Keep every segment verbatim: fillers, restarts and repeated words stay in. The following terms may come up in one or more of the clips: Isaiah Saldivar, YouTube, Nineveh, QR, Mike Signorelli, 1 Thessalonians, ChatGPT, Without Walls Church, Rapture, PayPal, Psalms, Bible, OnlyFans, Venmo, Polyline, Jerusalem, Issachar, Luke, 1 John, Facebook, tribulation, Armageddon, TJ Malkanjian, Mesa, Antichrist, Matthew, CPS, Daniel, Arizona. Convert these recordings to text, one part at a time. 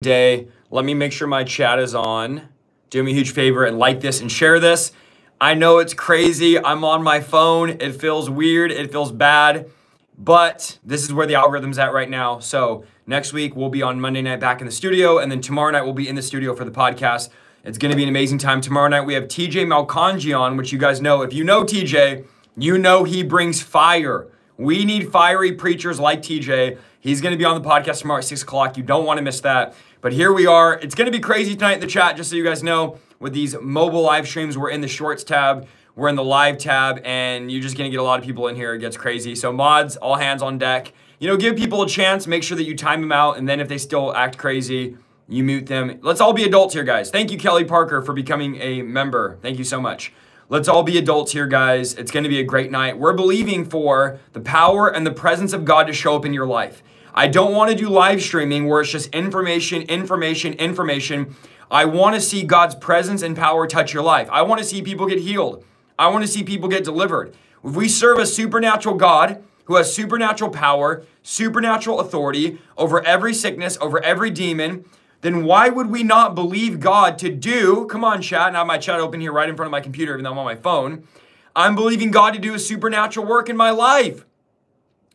day. Let me make sure my chat is on. Do me a huge favor and like this and share this. I know it's crazy. I'm on my phone. It feels weird. It feels bad. But this is where the algorithm's at right now. So next week, we'll be on Monday night back in the studio. And then tomorrow night, we'll be in the studio for the podcast. It's going to be an amazing time. Tomorrow night, we have T J Malkanjian, which you guys know. If you know T J, you know he brings fire. We need fiery preachers like T J. He's going to be on the podcast tomorrow at six o'clock. You don't want to miss that. But here we are. It's going to be crazy tonight in the chat, just so you guys know. With these mobile live streams, we're in the shorts tab, we're in the live tab, and you're just gonna get a lot of people in here. It gets crazy. So mods, all hands on deck. You know, give people a chance, make sure that you time them out, and then if they still act crazy, you mute them. Let's all be adults here, guys. Thank you, Kelly Parker, for becoming a member. Thank you so much. Let's all be adults here, guys. It's gonna be a great night. We're believing for the power and the presence of God to show up in your life. I don't wanna do live streaming where it's just information, information, information. I want to see God's presence and power touch your life. I want to see people get healed. I want to see people get delivered. If we serve a supernatural God who has supernatural power, supernatural authority over every sickness, over every demon, then why would we not believe God to do, come on chat, and I have my chat open here right in front of my computer even though I'm on my phone. I'm believing God to do a supernatural work in my life.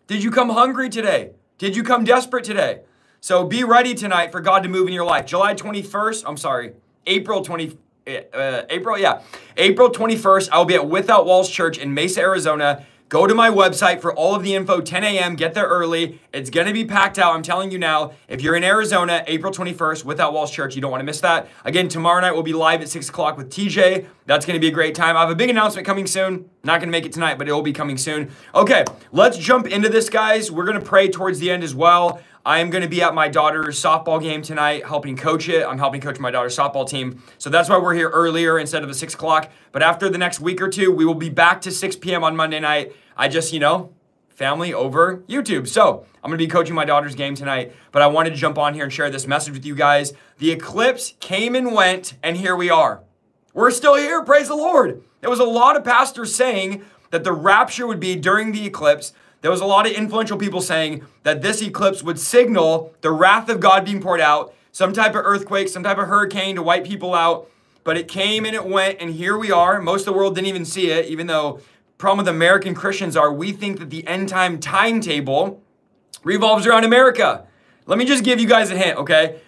Did you come hungry today? Did you come desperate today? So be ready tonight for God to move in your life. July twenty-first, I'm sorry, April twentieth, uh, April, yeah. April twenty-first, I'll be at Without Walls Church in Mesa, Arizona. Go to my website for all of the info, ten a m, get there early. It's gonna be packed out, I'm telling you now. If you're in Arizona, April twenty-first, Without Walls Church, you don't wanna miss that. Again, tomorrow night we'll be live at six o'clock with T J. That's gonna be a great time. I have a big announcement coming soon. Not gonna make it tonight, but it will be coming soon. Okay, let's jump into this, guys. We're gonna pray towards the end as well. I am going to be at my daughter's softball game tonight, helping coach it. I'm helping coach my daughter's softball team. So that's why we're here earlier instead of the six o'clock. But after the next week or two, we will be back to six p m on Monday night. I just, you know, family over YouTube. So I'm going to be coaching my daughter's game tonight, but I wanted to jump on here and share this message with you guys. The eclipse came and went, and here we are. We're still here. Praise the Lord. There was a lot of pastors saying that the rapture would be during the eclipse. There was a lot of influential people saying that this eclipse would signal the wrath of God being poured out, some type of earthquake, some type of hurricane to wipe people out, but it came and it went, and here we are. Most of the world didn't even see it, even though the problem with American Christians are we think that the end time timetable revolves around America. Let me just give you guys a hint, okay?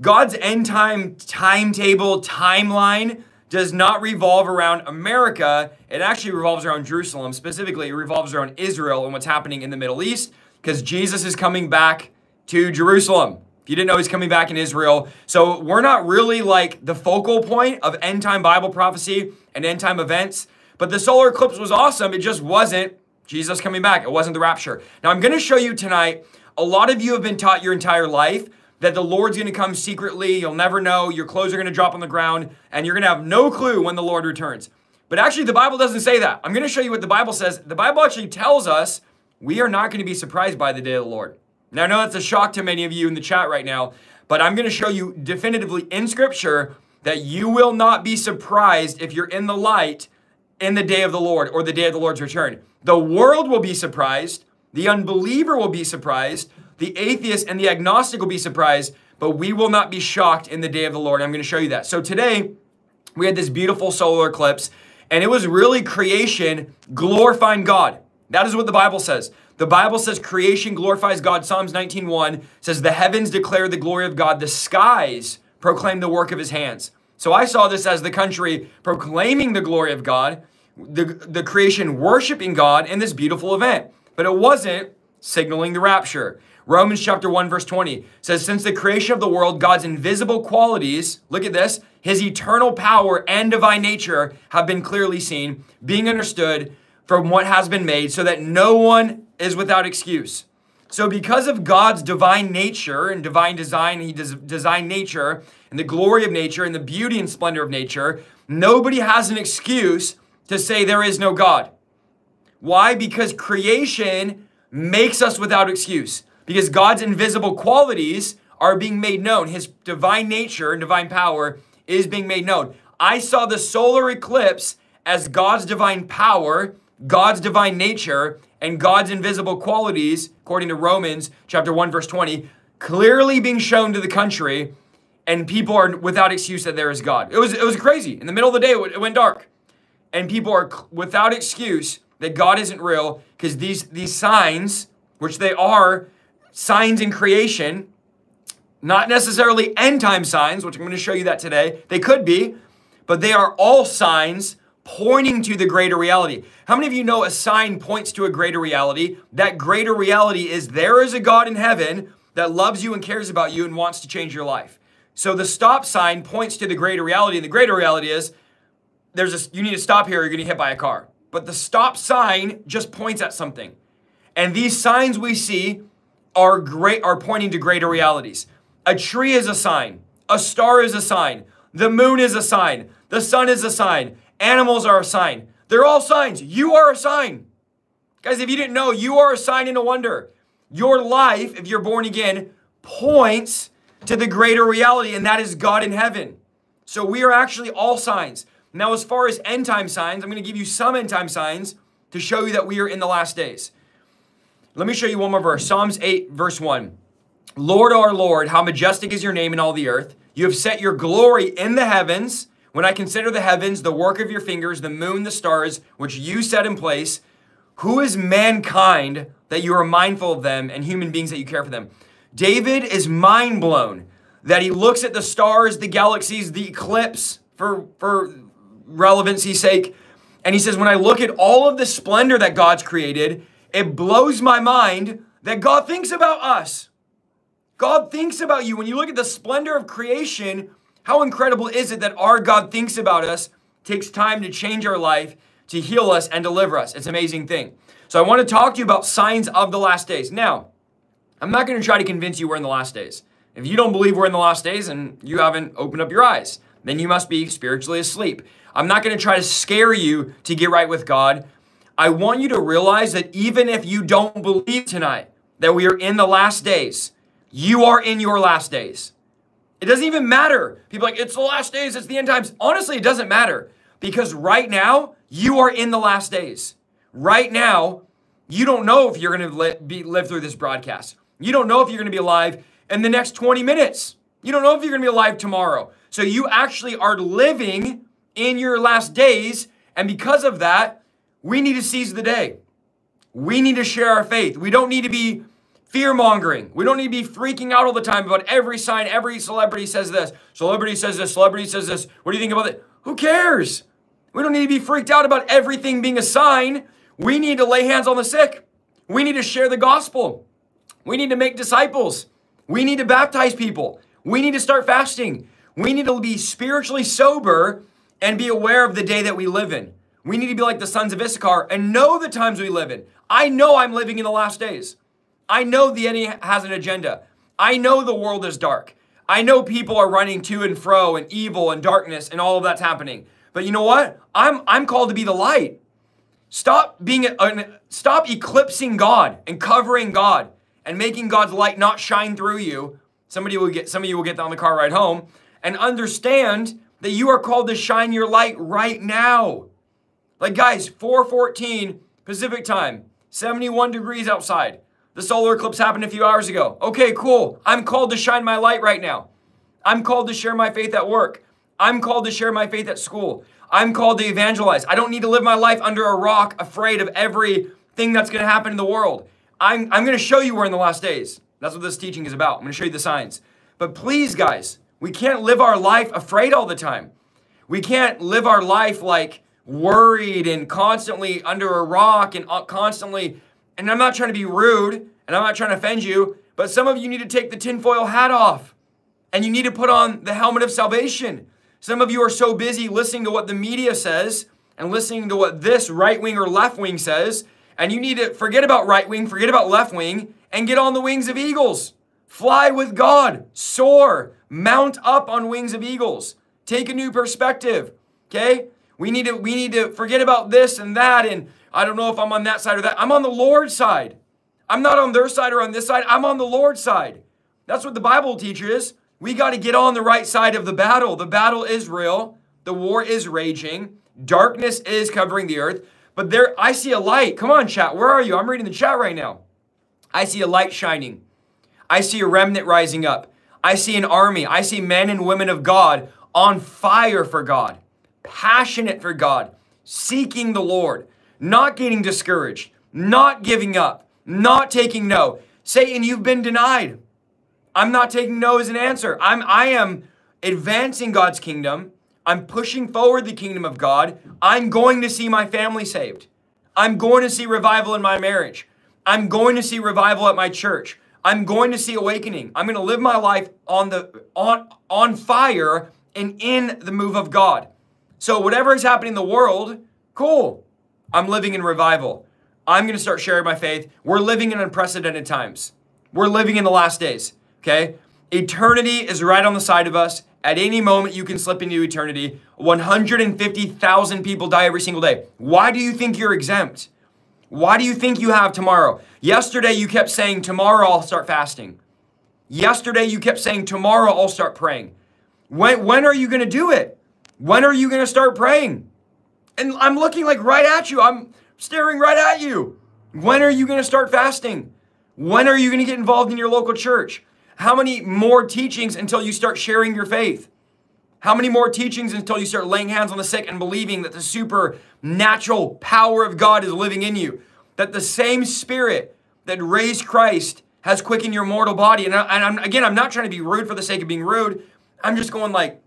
God's end time timetable timeline does not revolve around America. It actually revolves around Jerusalem. Specifically, it revolves around Israel and what's happening in the Middle East because Jesus is coming back to Jerusalem. If you didn't know, he's coming back in Israel. So we're not really like the focal point of end time Bible prophecy and end time events, but the solar eclipse was awesome. It just wasn't Jesus coming back. It wasn't the rapture. Now I'm gonna show you tonight, a lot of you have been taught your entire life that the Lord's gonna come secretly, you'll never know, your clothes are gonna drop on the ground, and you're gonna have no clue when the Lord returns. But actually, the Bible doesn't say that. I'm gonna show you what the Bible says. The Bible actually tells us we are not gonna be surprised by the day of the Lord. Now, I know that's a shock to many of you in the chat right now, but I'm gonna show you definitively in Scripture that you will not be surprised if you're in the light in the day of the Lord or the day of the Lord's return. The world will be surprised, the unbeliever will be surprised, the atheist and the agnostic will be surprised, but we will not be shocked in the day of the Lord. I'm going to show you that. So today, we had this beautiful solar eclipse, and it was really creation glorifying God. That is what the Bible says. The Bible says creation glorifies God. Psalms nineteen one says, the heavens declare the glory of God. The skies proclaim the work of his hands. So I saw this as the country proclaiming the glory of God, the, the creation worshiping God in this beautiful event. But it wasn't signaling the rapture. Romans chapter one, verse twenty says, since the creation of the world, God's invisible qualities, look at this, his eternal power and divine nature have been clearly seen, being understood from what has been made so that no one is without excuse. So because of God's divine nature and divine design, he des- designed nature and the glory of nature and the beauty and splendor of nature, nobody has an excuse to say there is no God. Why? Because creation makes us without excuse. Because God's invisible qualities are being made known. His divine nature and divine power is being made known. I saw the solar eclipse as God's divine power, God's divine nature, and God's invisible qualities, according to Romans chapter one, verse twenty, clearly being shown to the country and people are without excuse that there is God. It was, it was crazy. In the middle of the day, it went dark. And people are without excuse that God isn't real because these, these signs, which they are signs in creation, not necessarily end time signs, which I'm going to show you that today. They could be, but they are all signs pointing to the greater reality. How many of you know a sign points to a greater reality? That greater reality is there is a God in heaven that loves you and cares about you and wants to change your life. So the stop sign points to the greater reality. And the greater reality is there's a, you need to stop here or you're going to get hit by a car. But the stop sign just points at something. And these signs we see are great, are pointing to greater realities. A tree is a sign. A star is a sign. The moon is a sign. The sun is a sign. Animals are a sign. They're all signs. You are a sign. Guys, if you didn't know, you are a sign and a wonder. Your life, if you're born again, points to the greater reality, and that is God in heaven. So we are actually all signs. Now, as far as end time signs, I'm going to give you some end time signs to show you that we are in the last days. Let me show you one more verse. Psalms eight, verse one. Lord, our Lord, how majestic is your name in all the earth. You have set your glory in the heavens. When I consider the heavens, the work of your fingers, the moon, the stars, which you set in place, who is mankind that you are mindful of them, and human beings that you care for them? David is mind blown that he looks at the stars, the galaxies, the eclipse, for, for relevancy's sake. And he says, when I look at all of the splendor that God's created, it blows my mind that God thinks about us. God thinks about you. When you look at the splendor of creation, how incredible is it that our God thinks about us, takes time to change our life, to heal us and deliver us? It's an amazing thing. So I want to talk to you about signs of the last days. Now, I'm not going to try to convince you we're in the last days. If you don't believe we're in the last days and you haven't opened up your eyes, then you must be spiritually asleep. I'm not going to try to scare you to get right with God. I want you to realize that even if you don't believe tonight that we are in the last days, you are in your last days. It doesn't even matter. People are like, it's the last days, it's the end times. Honestly, it doesn't matter because right now you are in the last days. Right now, you don't know if you're going to li- be, live through this broadcast. You don't know if you're going to be alive in the next twenty minutes. You don't know if you're going to be alive tomorrow. So you actually are living in your last days. And because of that, we need to seize the day. We need to share our faith. We don't need to be fear-mongering. We don't need to be freaking out all the time about every sign, every celebrity says this, celebrity says this, celebrity says this. What do you think about that? Who cares? We don't need to be freaked out about everything being a sign. We need to lay hands on the sick. We need to share the gospel. We need to make disciples. We need to baptize people. We need to start fasting. We need to be spiritually sober and be aware of the day that we live in. We need to be like the sons of Issachar and know the times we live in. I know I'm living in the last days. I know the enemy has an agenda. I know the world is dark. I know people are running to and fro and evil and darkness and all of that's happening. But you know what? I'm, I'm called to be the light. Stop being a, a, stop eclipsing God and covering God and making God's light not shine through you. Somebody will get, some of you will get on the car ride home and understand that you are called to shine your light right now. Like guys, four fourteen Pacific time, seventy-one degrees outside. The solar eclipse happened a few hours ago. Okay, cool. I'm called to shine my light right now. I'm called to share my faith at work. I'm called to share my faith at school. I'm called to evangelize. I don't need to live my life under a rock, afraid of everything that's going to happen in the world. I'm, I'm going to show you we're in the last days. That's what this teaching is about. I'm going to show you the signs. But please, guys, we can't live our life afraid all the time. We can't live our life like worried and constantly under a rock and constantly, and I'm not trying to be rude and I'm not trying to offend you, but some of you need to take the tinfoil hat off and you need to put on the helmet of salvation. Some of you are so busy listening to what the media says and listening to what this right wing or left wing says, and you need to forget about right wing, forget about left wing, and get on the wings of eagles. Fly with God, soar, mount up on wings of eagles. Take a new perspective, okay? We need to, we need to forget about this and that, and I don't know if I'm on that side or that. I'm on the Lord's side. I'm not on their side or on this side. I'm on the Lord's side. That's what the Bible teaches. We got to get on the right side of the battle. The battle is real. The war is raging. Darkness is covering the earth. But there, I see a light. Come on, chat. Where are you? I'm reading the chat right now. I see a light shining. I see a remnant rising up. I see an army. I see men and women of God on fire for God, passionate for God, seeking the Lord, not getting discouraged, not giving up, not taking no. Satan, you've been denied. I'm not taking no as an answer. I'm, I am advancing God's kingdom. I'm pushing forward the kingdom of God. I'm going to see my family saved. I'm going to see revival in my marriage. I'm going to see revival at my church. I'm going to see awakening. I'm going to live my life on the on on fire and in the move of God. So whatever is happening in the world, cool. I'm living in revival. I'm going to start sharing my faith. We're living in unprecedented times. We're living in the last days, okay? Eternity is right on the side of us. At any moment, you can slip into eternity. one hundred fifty thousand people die every single day. Why do you think you're exempt? Why do you think you have tomorrow? Yesterday, you kept saying, tomorrow I'll start fasting. Yesterday, you kept saying, tomorrow I'll start praying. When, when are you going to do it? When are you going to start praying? And I'm looking like right at you. I'm staring right at you. When are you going to start fasting? When are you going to get involved in your local church? How many more teachings until you start sharing your faith? How many more teachings until you start laying hands on the sick and believing that the supernatural power of God is living in you? That the same spirit that raised Christ has quickened your mortal body. And, I, and I'm, again, I'm not trying to be rude for the sake of being rude. I'm just going like,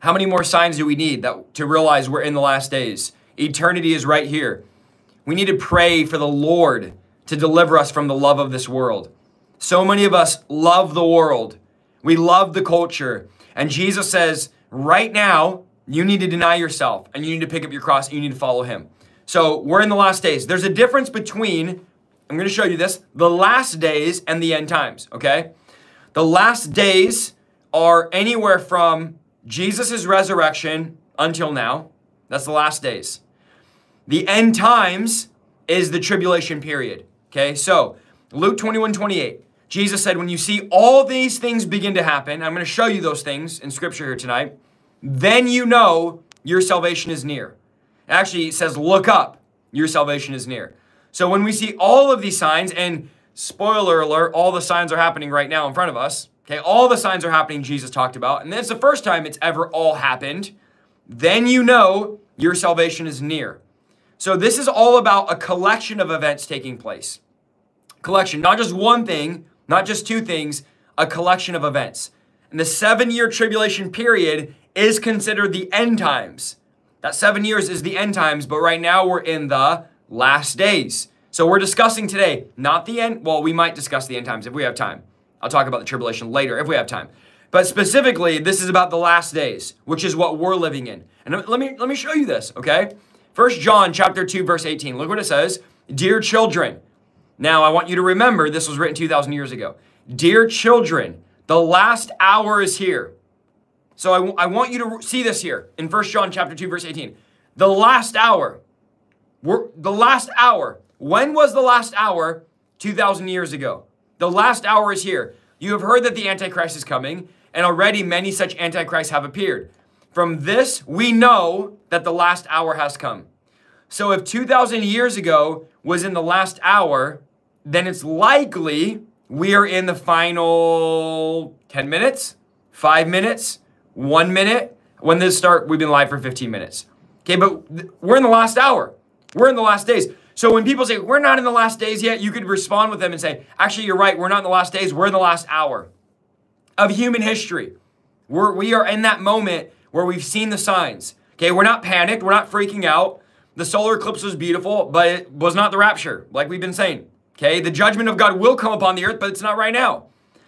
how many more signs do we need that, to realize we're in the last days? Eternity is right here. We need to pray for the Lord to deliver us from the love of this world. So many of us love the world. We love the culture. And Jesus says, right now, you need to deny yourself and you need to pick up your cross and you need to follow him. So we're in the last days. There's a difference between, I'm going to show you this, the last days and the end times, okay? The last days are anywhere from Jesus' resurrection until now. That's the last days. The end times is the tribulation period, okay? So Luke twenty-one twenty-eight. Jesus said, when you see all these things begin to happen, I'm going to show you those things in scripture here tonight, then you know your salvation is near. Actually, it says, look up, your salvation is near. So when we see all of these signs, and spoiler alert, all the signs are happening right now in front of us. Okay, all the signs are happening Jesus talked about. And that's the first time it's ever all happened. Then you know your salvation is near. So this is all about a collection of events taking place. Collection, not just one thing, not just two things, a collection of events. And the seven-year tribulation period is considered the end times. That seven years is the end times, but right now we're in the last days. So we're discussing today, not the end. Well, we might discuss the end times if we have time. I'll talk about the tribulation later if we have time. But specifically, this is about the last days, which is what we're living in. And let me, let me show you this, okay? First John chapter two, verse eighteen. Look what it says. Dear children. Now, I want you to remember this was written two thousand years ago. Dear children, the last hour is here. So I, I want you to see this here in First John chapter two, verse eighteen. The last hour. We're, the last hour. When was the last hour? two thousand years ago. The last hour is here. You have heard that the Antichrist is coming, and already many such Antichrists have appeared. From this, we know that the last hour has come. So if two thousand years ago was in the last hour, then it's likely we are in the final ten minutes, five minutes, one minute. When this start, we've been live for fifteen minutes. Okay, but we're in the last hour. We're in the last days. So when people say, we're not in the last days yet, you could respond with them and say, actually, you're right. We're not in the last days. We're in the last hour of human history. We're, we are in that moment where we've seen the signs. Okay, we're not panicked. We're not freaking out. The solar eclipse was beautiful, but it was not the rapture, like we've been saying. Okay, the judgment of God will come upon the earth, but it's not right now.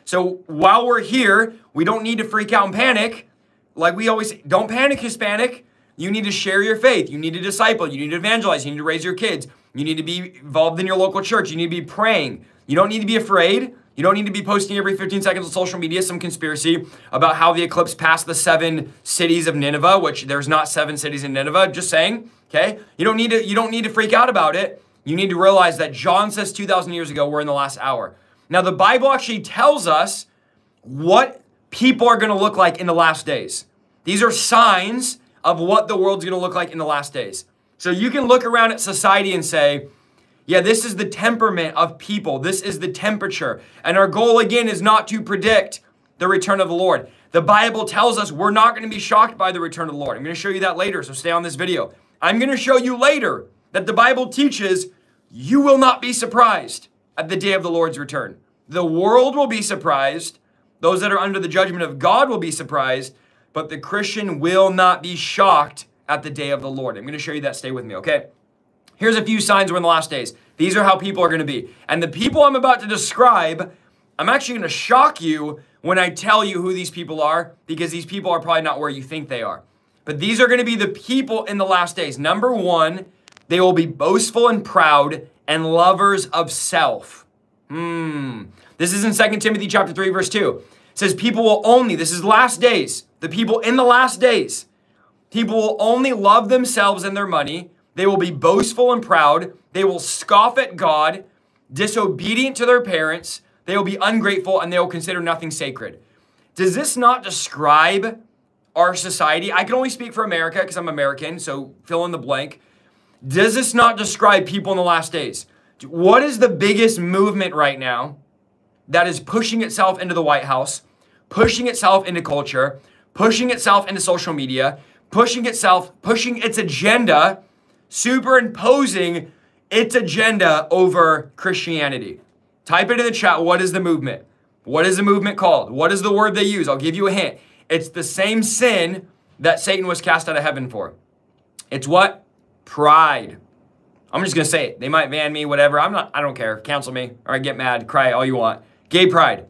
So while we're here, we don't need to freak out and panic. Like we always say, don't panic, Hispanic. You need to share your faith. You need to disciple. You need to evangelize. You need to raise your kids. You need to be involved in your local church. You need to be praying. You don't need to be afraid. You don't need to be posting every fifteen seconds on social media some conspiracy about how the eclipse passed the seven cities of Nineveh, which there's not seven cities in Nineveh, just saying, okay? You don't need to, you don't need to freak out about it. You need to realize that John says two thousand years ago, we're in the last hour. Now, the Bible actually tells us what people are gonna look like in the last days. These are signs of what the world's gonna look like in the last days. So you can look around at society and say, yeah, this is the temperament of people. This is the temperature. And our goal, again, is not to predict. the return of the Lord. The Bible tells us we're not going to be shocked by the return of the Lord. I'm going to show you that later, so stay on this video. I'm going to show you later that the Bible teaches you will not be surprised at the day of the Lord's return. The world will be surprised. Those that are under the judgment of God will be surprised, but the Christian will not be shocked at the day of the Lord. I'm going to show you that. Stay with me, okay? Here's a few signs we're in the last days. These are how people are going to be. And the people I'm about to describe, I'm actually going to shock you when I tell you who these people are, because these people are probably not where you think they are. But these are going to be the people in the last days. Number one, they will be boastful and proud and lovers of self. Hmm. This is in Second Timothy chapter three, verse two. It says people will only, this is last days, the people in the last days, people will only love themselves and their money. They will be boastful and proud. They will scoff at God, disobedient to their parents. They will be ungrateful, and they will consider nothing sacred. Does this not describe our society? I can only speak for America because I'm American, so fill in the blank. Does this not describe people in the last days? What is the biggest movement right now that is pushing itself into the White House, pushing itself into culture, pushing itself into social media, pushing itself, pushing its agenda, superimposing its agenda over Christianity? Type it in the chat. What is the movement? What is the movement called? What is the word they use? I'll give you a hint. It's the same sin that Satan was cast out of heaven for. It's what? Pride. I'm just going to say it. They might ban me, whatever. I'm not, I don't care. Cancel me. All right, get mad. Cry all you want. Gay pride.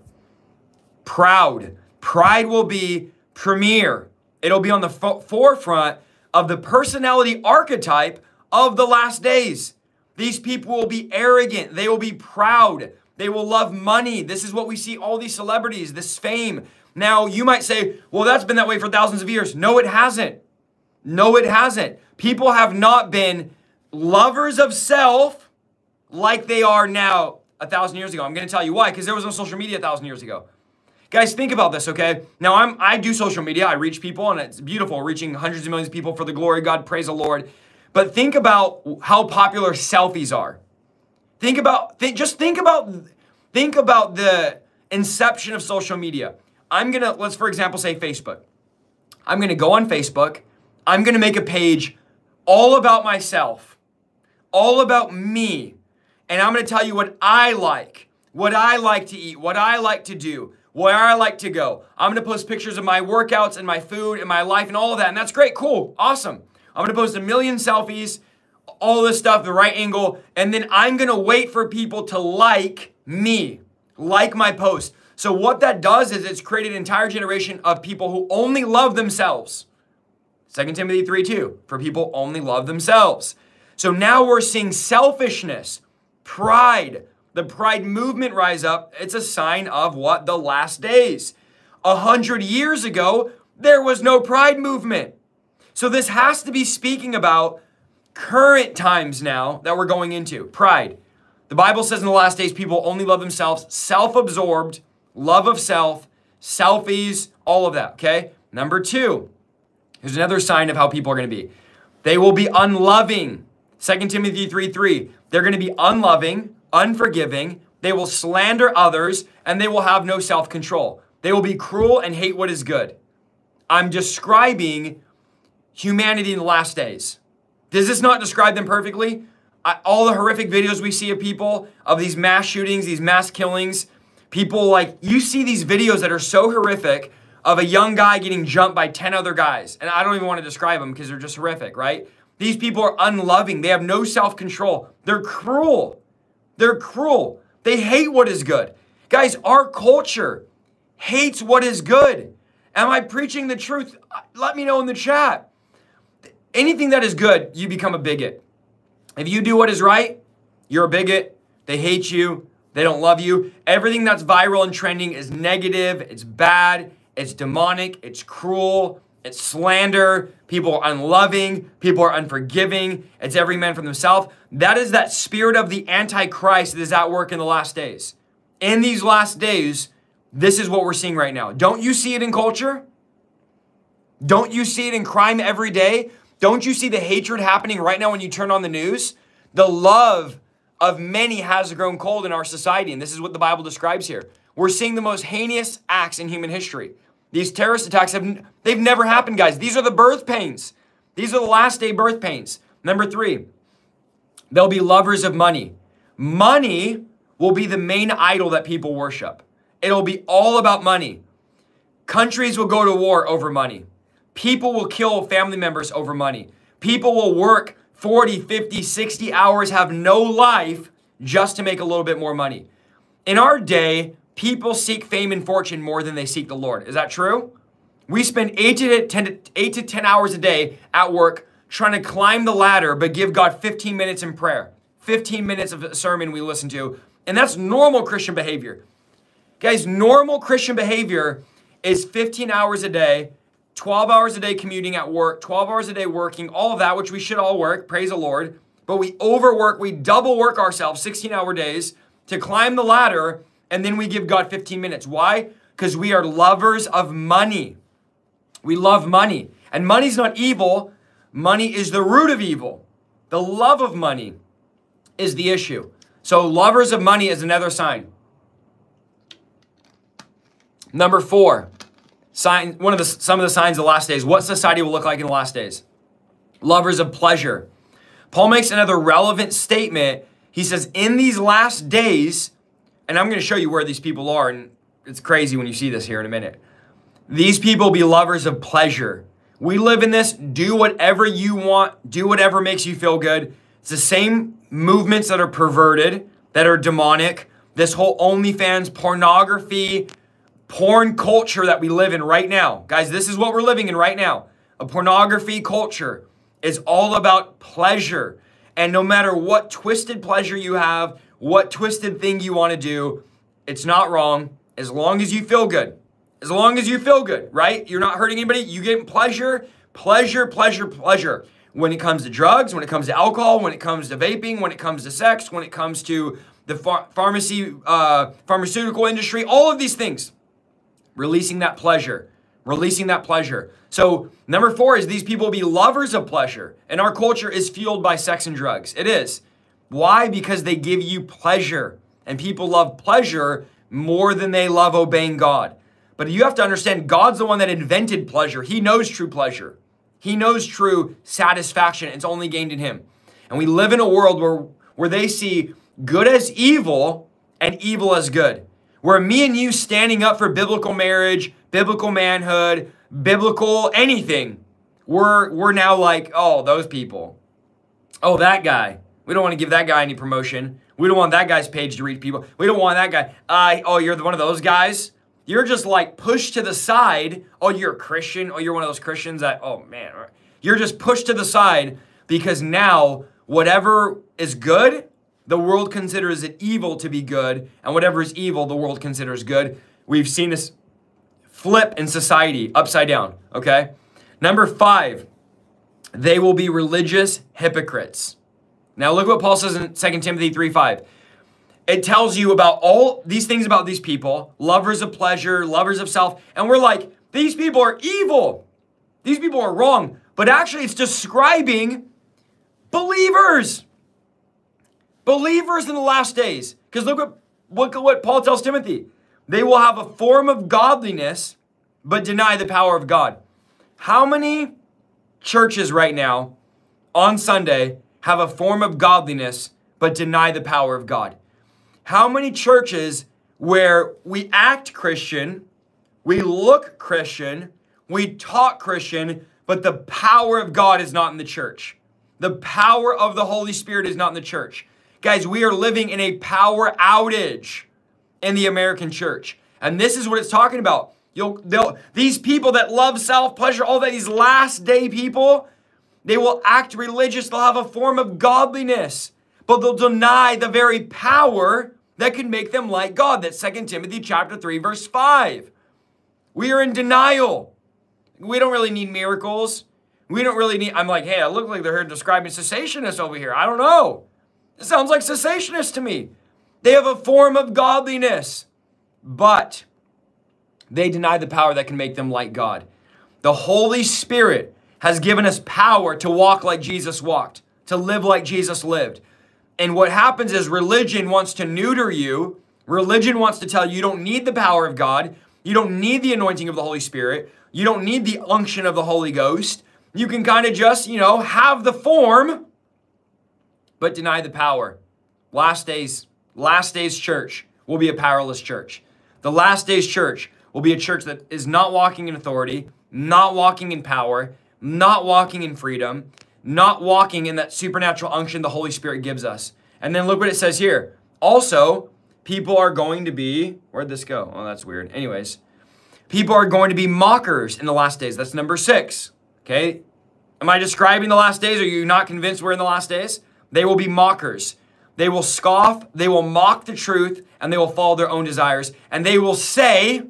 Proud. Pride will be premier. It'll be on the fo- forefront of the personality archetype of the last days. These people will be arrogant. They will be proud. They will love money. This is what we see all these celebrities, this fame. Now, you might say, well, that's been that way for thousands of years. No, it hasn't. No, it hasn't. People have not been lovers of self like they are now a thousand years ago. I'm going to tell you why, because there was no social media a thousand years ago. Guys, think about this, okay? Now, I'm, I do social media. I reach people, and it's beautiful, reaching hundreds of millions of people for the glory of God. Praise the Lord. But think about how popular selfies are. Think about, th- just think about, think about the inception of social media. I'm gonna, let's for example say Facebook. I'm gonna go on Facebook. I'm gonna make a page all about myself, all about me. And I'm gonna tell you what I like, what I like to eat, what I like to do, where I like to go. I'm gonna post pictures of my workouts and my food and my life and all of that. And that's great, cool, awesome. I'm going to post a million selfies, all this stuff, the right angle, and then I'm going to wait for people to like me, like my post. So what that does is it's created an entire generation of people who only love themselves. Second Timothy three two, for people only love themselves. So now we're seeing selfishness, pride, the pride movement rise up. It's a sign of what? The last days. A hundred years ago, there was no pride movement. So this has to be speaking about current times now that we're going into. Pride. The Bible says in the last days, people only love themselves, self-absorbed, love of self, selfies, all of that, okay? Number two, here's another sign of how people are going to be. They will be unloving. Second Timothy three three. They're going to be unloving, unforgiving. They will slander others, and they will have no self-control. They will be cruel and hate what is good. I'm describing humanity in the last days. Does this not describe them perfectly? I, all the horrific videos we see of people, of these mass shootings, these mass killings, people like, you see these videos that are so horrific of a young guy getting jumped by ten other guys. And I don't even want to describe them because they're just horrific, right? These people are unloving. They have no self-control. They're cruel. They're cruel. They hate what is good. Guys, our culture hates what is good. Am I preaching the truth? Let me know in the chat. Anything that is good, you become a bigot. If you do what is right, you're a bigot. They hate you. They don't love you. Everything that's viral and trending is negative. It's bad. It's demonic. It's cruel. It's slander. People are unloving. People are unforgiving. It's every man for themselves. That is that spirit of the Antichrist that is at work in the last days. In these last days, this is what we're seeing right now. Don't you see it in culture? Don't you see it in crime every day? Don't you see the hatred happening right now when you turn on the news? The love of many has grown cold in our society, and this is what the Bible describes here. We're seeing the most heinous acts in human history. These terrorist attacks, have they've never happened, guys. These are the birth pains. These are the last day birth pains. Number three, they'll be lovers of money. Money will be the main idol that people worship. It'll be all about money. Countries will go to war over money. People will kill family members over money. People will work forty, fifty, sixty hours, have no life just to make a little bit more money. In our day, people seek fame and fortune more than they seek the Lord. Is that true? We spend eight to ten hours a day at work trying to climb the ladder, but give God fifteen minutes in prayer, fifteen minutes of a sermon we listen to. And that's normal Christian behavior. Guys, normal Christian behavior is fifteen hours a day, twelve hours a day commuting at work, twelve hours a day working, all of that, which we should all work, praise the Lord. But we overwork, we double work ourselves sixteen hour days to climb the ladder, and then we give God fifteen minutes. Why? Because we are lovers of money. We love money. And money's not evil. Money is the root of evil. The love of money is the issue. So lovers of money is another sign. Number four, sign, one of the, some of the signs of the last days. What society will look like in the last days? Lovers of pleasure. Paul makes another relevant statement. He says, in these last days, and I'm going to show you where these people are, and it's crazy when you see this here in a minute. These people be lovers of pleasure. We live in this, do whatever you want, do whatever makes you feel good. It's the same movements that are perverted, that are demonic. This whole OnlyFans, pornography, porn culture that we live in right now. Guys, this is what we're living in right now. A pornography culture is all about pleasure. And no matter what twisted pleasure you have, what twisted thing you want to do, it's not wrong as long as you feel good. As long as you feel good, right? You're not hurting anybody. You get pleasure, pleasure, pleasure, pleasure. When it comes to drugs, when it comes to alcohol, when it comes to vaping, when it comes to sex, when it comes to the ph- pharmacy, uh, pharmaceutical industry, all of these things, releasing that pleasure, releasing that pleasure. So number four is these people be lovers of pleasure. And our culture is fueled by sex and drugs. It is. Why? Because they give you pleasure, and people love pleasure more than they love obeying God. But you have to understand, God's the one that invented pleasure. He knows true pleasure. He knows true satisfaction. It's only gained in him. And we live in a world where, where they see good as evil and evil as good. Where me and you standing up for biblical marriage, biblical manhood, biblical anything, we're, we're now like, oh, those people. Oh, that guy. We don't want to give that guy any promotion. We don't want that guy's page to reach people. We don't want that guy. Uh, oh, you're one of those guys? You're just like pushed to the side. Oh, you're a Christian. Oh, you're one of those Christians that, oh man. You're just pushed to the side because now whatever is good, the world considers it evil to be good. And whatever is evil, the world considers good. We've seen this flip in society upside down, okay? Number five, they will be religious hypocrites. Now look what Paul says in Second Timothy three five. It tells you about all these things about these people, lovers of pleasure, lovers of self. And we're like, these people are evil. These people are wrong. But actually it's describing believers. Believers in the last days. Because look what, look at what Paul tells Timothy. They will have a form of godliness, but deny the power of God. How many churches right now on Sunday have a form of godliness, but deny the power of God? How many churches where we act Christian, we look Christian, we talk Christian, but the power of God is not in the church? The power of the Holy Spirit is not in the church. Guys, we are living in a power outage in the American church. And this is what it's talking about. You'll, they'll, these people that love self, pleasure, all that, these last day people, they will act religious. They'll have a form of godliness, but they'll deny the very power that can make them like God. That's Second Timothy chapter three, verse five. We are in denial. We don't really need miracles. We don't really need, I'm like, hey, I look like they're here describing cessationists over here. I don't know. It sounds like cessationists to me. They have a form of godliness, but they deny the power that can make them like God. The Holy Spirit has given us power to walk like Jesus walked, to live like Jesus lived. And what happens is religion wants to neuter you, Religion wants to tell you you don't need the power of God. You don't need the anointing of the Holy Spirit. You don't need the unction of the Holy Ghost. You can kind of just, you know, have the form, but deny the power. Last days, last days church will be a powerless church. The last days church will be a church that is not walking in authority, not walking in power, not walking in freedom, not walking in that supernatural unction the Holy Spirit gives us. And then look what it says here. Also, people are going to be, where'd this go? Oh, that's weird. Anyways, people are going to be mockers in the last days. That's number six, okay? Am I describing the last days? Are you not convinced we're in the last days? They will be mockers. They will scoff, they will mock the truth, and they will follow their own desires. And they will say,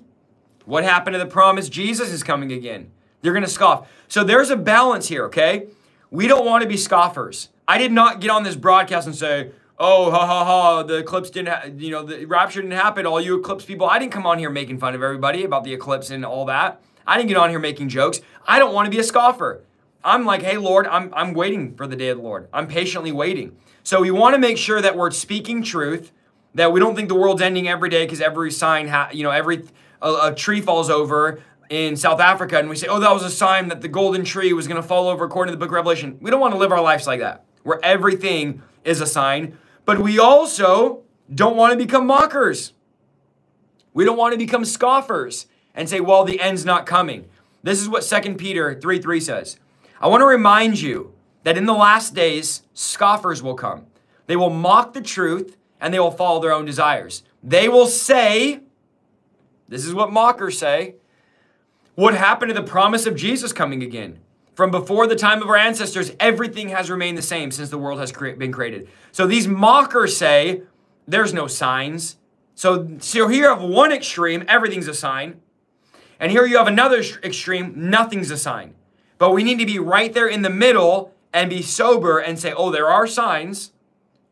what happened to the promise? Jesus is coming again. They're gonna scoff. So there's a balance here, okay? We don't wanna be scoffers. I did not get on this broadcast and say, oh, ha, ha, ha, the eclipse didn't, ha you know, the rapture didn't happen, all you eclipse people. I didn't come on here making fun of everybody about the eclipse and all that. I didn't get on here making jokes. I don't want to be a scoffer. I'm like, hey, Lord, I'm, I'm waiting for the day of the Lord. I'm patiently waiting. So we want to make sure that we're speaking truth, that we don't think the world's ending every day because every sign, ha you know, every a, a tree falls over in South Africa, and we say, oh, that was a sign that the golden tree was going to fall over according to the book of Revelation. We don't want to live our lives like that, where everything is a sign. But we also don't want to become mockers. We don't want to become scoffers and say, well, the end's not coming. This is what Second Peter three three says. I want to remind you that in the last days, scoffers will come. They will mock the truth and they will follow their own desires. They will say, this is what mockers say, what happened to the promise of Jesus coming again? From before the time of our ancestors, everything has remained the same since the world has cre been created. So these mockers say, there's no signs. So, so here you have one extreme, everything's a sign. And here you have another extreme, nothing's a sign. But we need to be right there in the middle and be sober and say, oh, there are signs.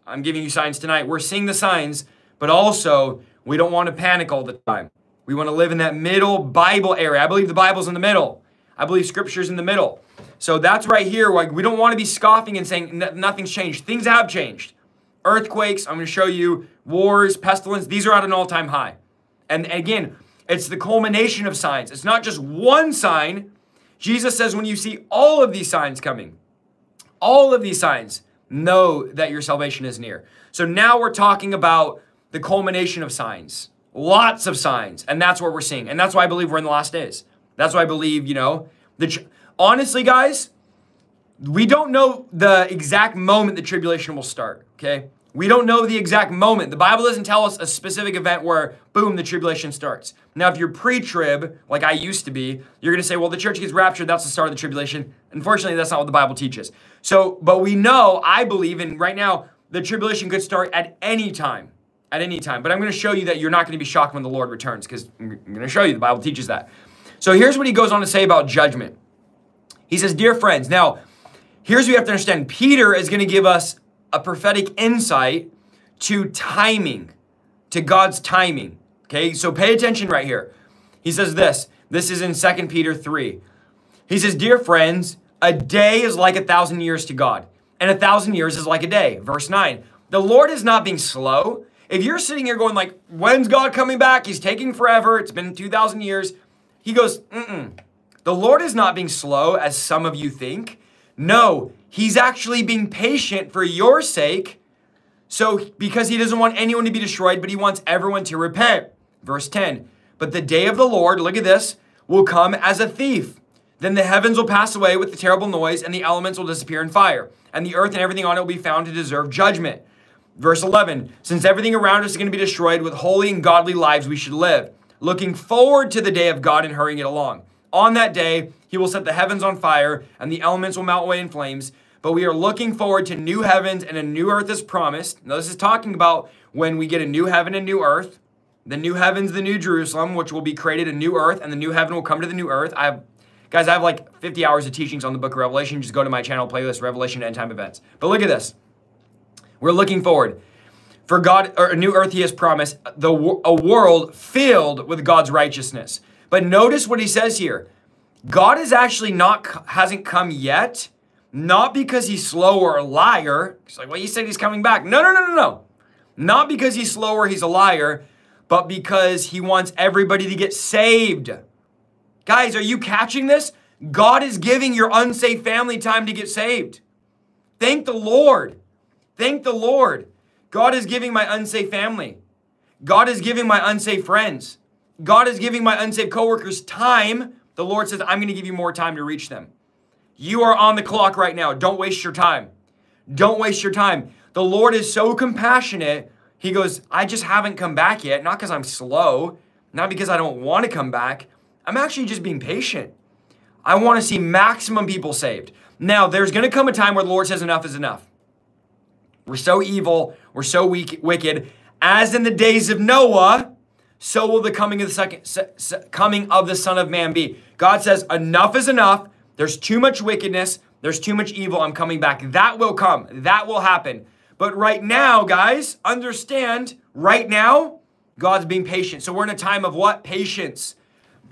I'm giving you signs tonight. We're seeing the signs, but also we don't want to panic all the time. We want to live in that middle Bible area. I believe the Bible's in the middle. I believe scripture's in the middle. So that's right here. Like, we don't want to be scoffing and saying nothing's changed. Things have changed. Earthquakes, I'm going to show you, wars, pestilence, these are at an all-time high. And again, it's the culmination of signs. It's not just one sign. Jesus says when you see all of these signs coming, all of these signs, know that your salvation is near. So now we're talking about the culmination of signs. Lots of signs. And that's what we're seeing. And that's why I believe we're in the last days. That's why I believe, you know, the honestly, guys, we don't know the exact moment the tribulation will start, okay? We don't know the exact moment. The Bible doesn't tell us a specific event where, boom, the tribulation starts. Now, if you're pre-trib, like I used to be, you're going to say, well, the church gets raptured. That's the start of the tribulation. Unfortunately, that's not what the Bible teaches. So, but we know, I believe, and right now, the tribulation could start at any time, at any time. But I'm going to show you that you're not going to be shocked when the Lord returns, because I'm going to show you the Bible teaches that. So here's what he goes on to say about judgment. He says, dear friends, now, here's what you have to understand. Peter is going to give us a prophetic insight to timing, to God's timing, okay? So pay attention right here. He says this. This is in Second Peter three. He says, dear friends, a day is like a thousand years to God, and a thousand years is like a day. Verse nine, the Lord is not being slow. If you're sitting here going like, when's God coming back? He's taking forever. It's been two thousand years. He goes, mm-mm. The Lord is not being slow, as some of you think. No, he's actually being patient for your sake. So, because he doesn't want anyone to be destroyed, but he wants everyone to repent. Verse ten, but the day of the Lord, look at this, will come as a thief. Then the heavens will pass away with a terrible noise, and the elements will disappear in fire. And the earth and everything on it will be found to deserve judgment. Verse eleven, since everything around us is going to be destroyed, with holy and godly lives we should live, looking forward to the day of God and hurrying it along. On that day, he will set the heavens on fire and the elements will melt away in flames. But we are looking forward to new heavens and a new earth is promised. Now, this is talking about when we get a new heaven and new earth. The new heavens, the new Jerusalem, which will be created a new earth, and the new heaven will come to the new earth. I have, guys, I have like fifty hours of teachings on the book of Revelation. Just go to my channel playlist, Revelation End Time Events. But look at this. We're looking forward. For God, or a new earth he has promised, the, a world filled with God's righteousness. But notice what he says here. God is actually not, hasn't come yet, not because he's slow or a liar. It's like, well, he said he's coming back. No, no, no, no, no. Not because he's slow or he's a liar, but because he wants everybody to get saved. Guys, are you catching this? God is giving your unsafe family time to get saved. Thank the Lord. Thank the Lord. God is giving my unsafe family. God is giving my unsafe friends. God is giving my unsafe coworkers time. The Lord says, I'm going to give you more time to reach them. You are on the clock right now. Don't waste your time. Don't waste your time. The Lord is so compassionate. He goes, I just haven't come back yet. Not because I'm slow. Not because I don't want to come back. I'm actually just being patient. I want to see maximum people saved. Now, there's going to come a time where the Lord says enough is enough. We're so evil. We're so weak, wicked. As in the days of Noah, so will the coming of the second, coming of the Son of Man be. God says enough is enough. There's too much wickedness. There's too much evil. I'm coming back. That will come. That will happen. But right now, guys, understand, right now, God's being patient. So we're in a time of what? Patience.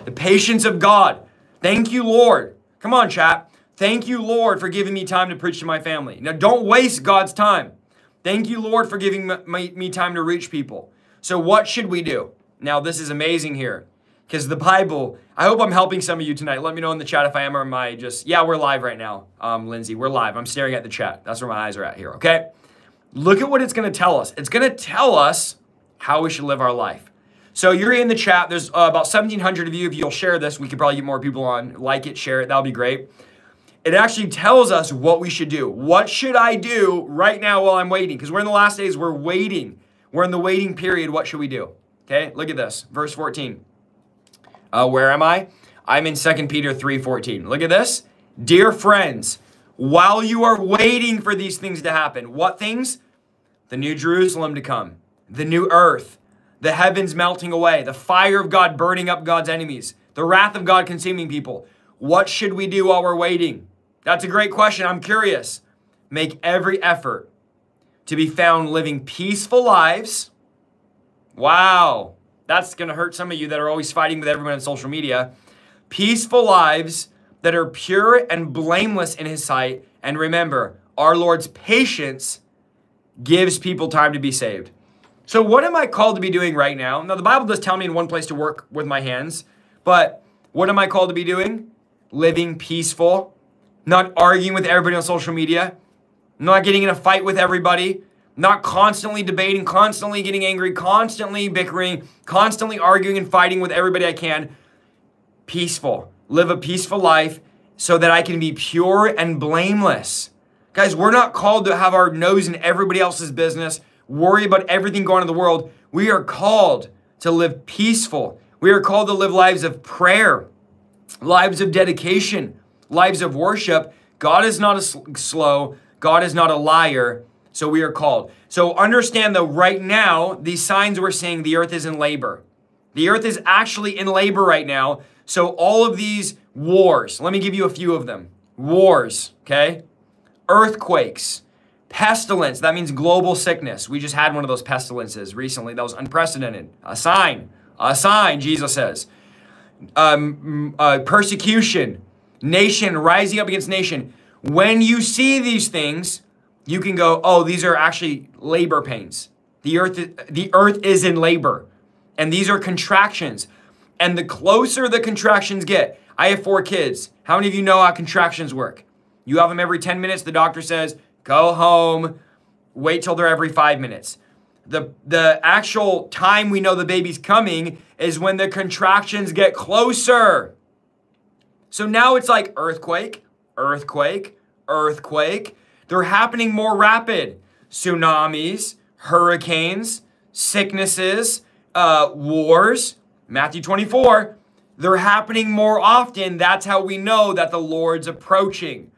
The patience of God. Thank you, Lord. Come on, chat. Thank you, Lord, for giving me time to preach to my family. Now, don't waste God's time. Thank you, Lord, for giving my, my, me time to reach people. So what should we do? Now, this is amazing here because the Bible, I hope I'm helping some of you tonight. Let me know in the chat if I am or am I just, yeah, we're live right now, um, Lindsay. We're live. I'm staring at the chat. That's where my eyes are at here, okay? Look at what it's going to tell us. It's going to tell us how we should live our life. So you're in the chat. There's uh, about seventeen hundred of you. If you'll share this, we could probably get more people on. Like it, share it. That'll be great. It actually tells us what we should do. What should I do right now while I'm waiting? Because we're in the last days. We're waiting. We're in the waiting period. What should we do? Okay, look at this. Verse fourteen. Uh, where am I? I'm in Second Peter three fourteen. Look at this. Dear friends, while you are waiting for these things to happen, what things? The new Jerusalem to come. The new earth. The heavens melting away, the fire of God burning up God's enemies, the wrath of God consuming people. What should we do while we're waiting? That's a great question. I'm curious. Make every effort to be found living peaceful lives. Wow. That's going to hurt some of you that are always fighting with everyone on social media. Peaceful lives that are pure and blameless in his sight. And remember, our Lord's patience gives people time to be saved. So what am I called to be doing right now? Now, the Bible does tell me in one place to work with my hands, but what am I called to be doing? Living peaceful, not arguing with everybody on social media, not getting in a fight with everybody, not constantly debating, constantly getting angry, constantly bickering, constantly arguing and fighting with everybody I can. Peaceful. Live a peaceful life so that I can be pure and blameless. Guys, we're not called to have our nose in everybody else's business, worry about everything going on in the world. We are called to live peaceful. We are called to live lives of prayer, lives of dedication, lives of worship. God is not a sl- slow. God is not a liar. So we are called. So understand though, right now, these signs we're seeing, the earth is in labor. The earth is actually in labor right now. So all of these wars, let me give you a few of them. Wars, okay? Earthquakes. Pestilence, that means global sickness. We just had one of those pestilences recently. That was unprecedented. A sign, a sign, Jesus says. Um, uh, persecution, nation, rising up against nation. When you see these things, you can go, oh, these are actually labor pains. The earth, the earth is in labor. And these are contractions. And the closer the contractions get, I have four kids. How many of you know how contractions work? You have them every ten minutes. The doctor says, go home, wait till they're every five minutes. The, the actual time we know the baby's coming is when the contractions get closer. So now it's like earthquake, earthquake, earthquake. They're happening more rapid. Tsunamis, hurricanes, sicknesses, uh, wars, Matthew twenty-four. They're happening more often. That's how we know that the Lord's approaching.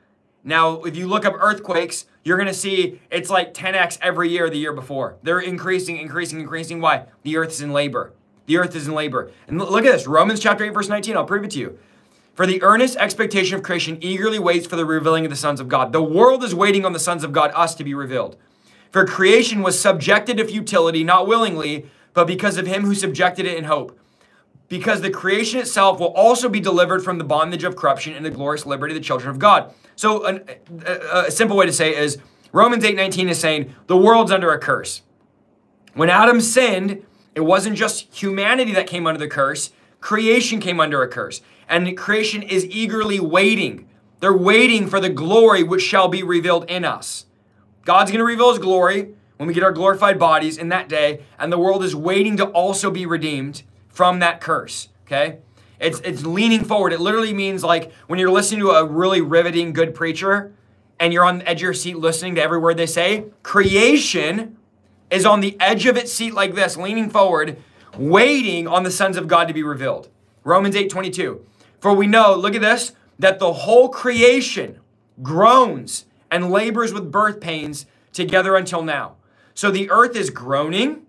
Now, if you look up earthquakes, you're going to see it's like ten X every year the year before. They're increasing, increasing, increasing. Why? The earth is in labor. The earth is in labor. And look at this. Romans chapter eight, verse nineteen. I'll prove it to you. For the earnest expectation of creation eagerly waits for the revealing of the sons of God. The world is waiting on the sons of God, us, to be revealed. For creation was subjected to futility, not willingly, but because of him who subjected it in hope. Because the creation itself will also be delivered from the bondage of corruption and the glorious liberty of the children of God. So an, a, a simple way to say is Romans eight nineteen is saying the world's under a curse. When Adam sinned, It wasn't just humanity that came under the curse. Creation came under a curse. And creation is eagerly waiting. They're waiting for the glory which shall be revealed in us. God's going to reveal his glory when we get our glorified bodies in that day. And the world is waiting to also be redeemed from that curse. Okay? It's, it's leaning forward. It literally means like when you're listening to a really riveting good preacher and you're on the edge of your seat listening to every word they say, creation is on the edge of its seat like this, leaning forward, waiting on the sons of God to be revealed. Romans eight twenty-two. For we know, look at this, that the whole creation groans and labors with birth pains together until now. So the earth is groaning.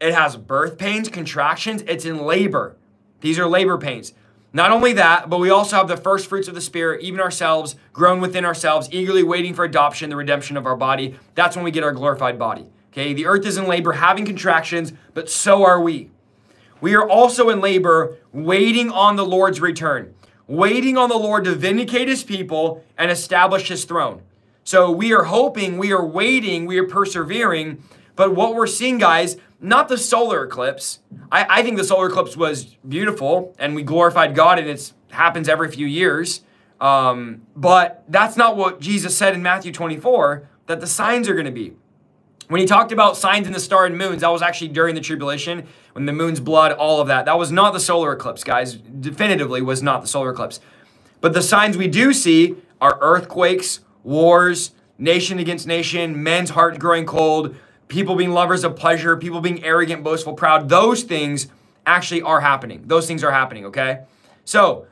It has birth pains, contractions. It's in labor. These are labor pains. Not only that, but we also have the first fruits of the Spirit, even ourselves, grown within ourselves, eagerly waiting for adoption, the redemption of our body. That's when we get our glorified body. Okay, the earth is in labor, having contractions, but so are we. We are also in labor, waiting on the Lord's return, waiting on the Lord to vindicate his people and establish his throne. So we are hoping, we are waiting, we are persevering. But what we're seeing, guys, not the solar eclipse. I, I think the solar eclipse was beautiful and we glorified God, and it happens every few years. Um, but that's not what Jesus said in Matthew twenty-four, that the signs are going to be. When he talked about signs in the star and moons, that was actually during the tribulation, when the moon's blood, all of that. That was not the solar eclipse, guys. Definitively was not the solar eclipse. But the signs we do see are earthquakes, wars, nation against nation, men's hearts growing cold, people being lovers of pleasure, people being arrogant, boastful, proud. Those things actually are happening. Those things are happening, okay? So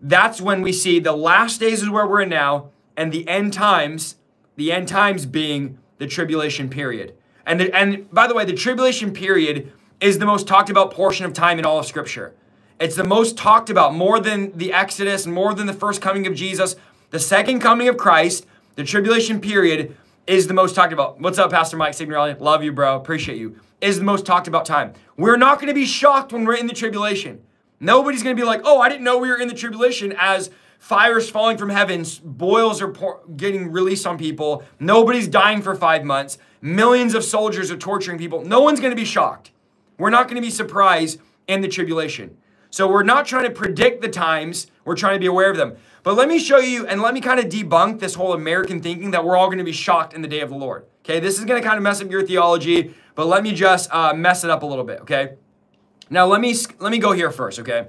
that's when we see the last days is where we're in now, and the end times, the end times being the tribulation period. And, the, and by the way, the tribulation period is the most talked about portion of time in all of Scripture. It's the most talked about, more than the Exodus, more than the first coming of Jesus. The second coming of Christ, the tribulation period, is the most talked about. What's up, Pastor Mike Signorelli? Love you, bro. Appreciate you. Is the most talked about time. We're not going to be shocked when we're in the tribulation. Nobody's going to be like, oh, I didn't know we were in the tribulation, as fires falling from heaven, boils are pour- getting released on people. Nobody's dying for five months. Millions of soldiers are torturing people. No one's going to be shocked. We're not going to be surprised in the tribulation. So we're not trying to predict the times. We're trying to be aware of them. But let me show you, and let me kind of debunk this whole American thinking that we're all going to be shocked in the day of the Lord. Okay, this is going to kind of mess up your theology, but let me just uh, mess it up a little bit. Okay, now let me let me go here first. Okay,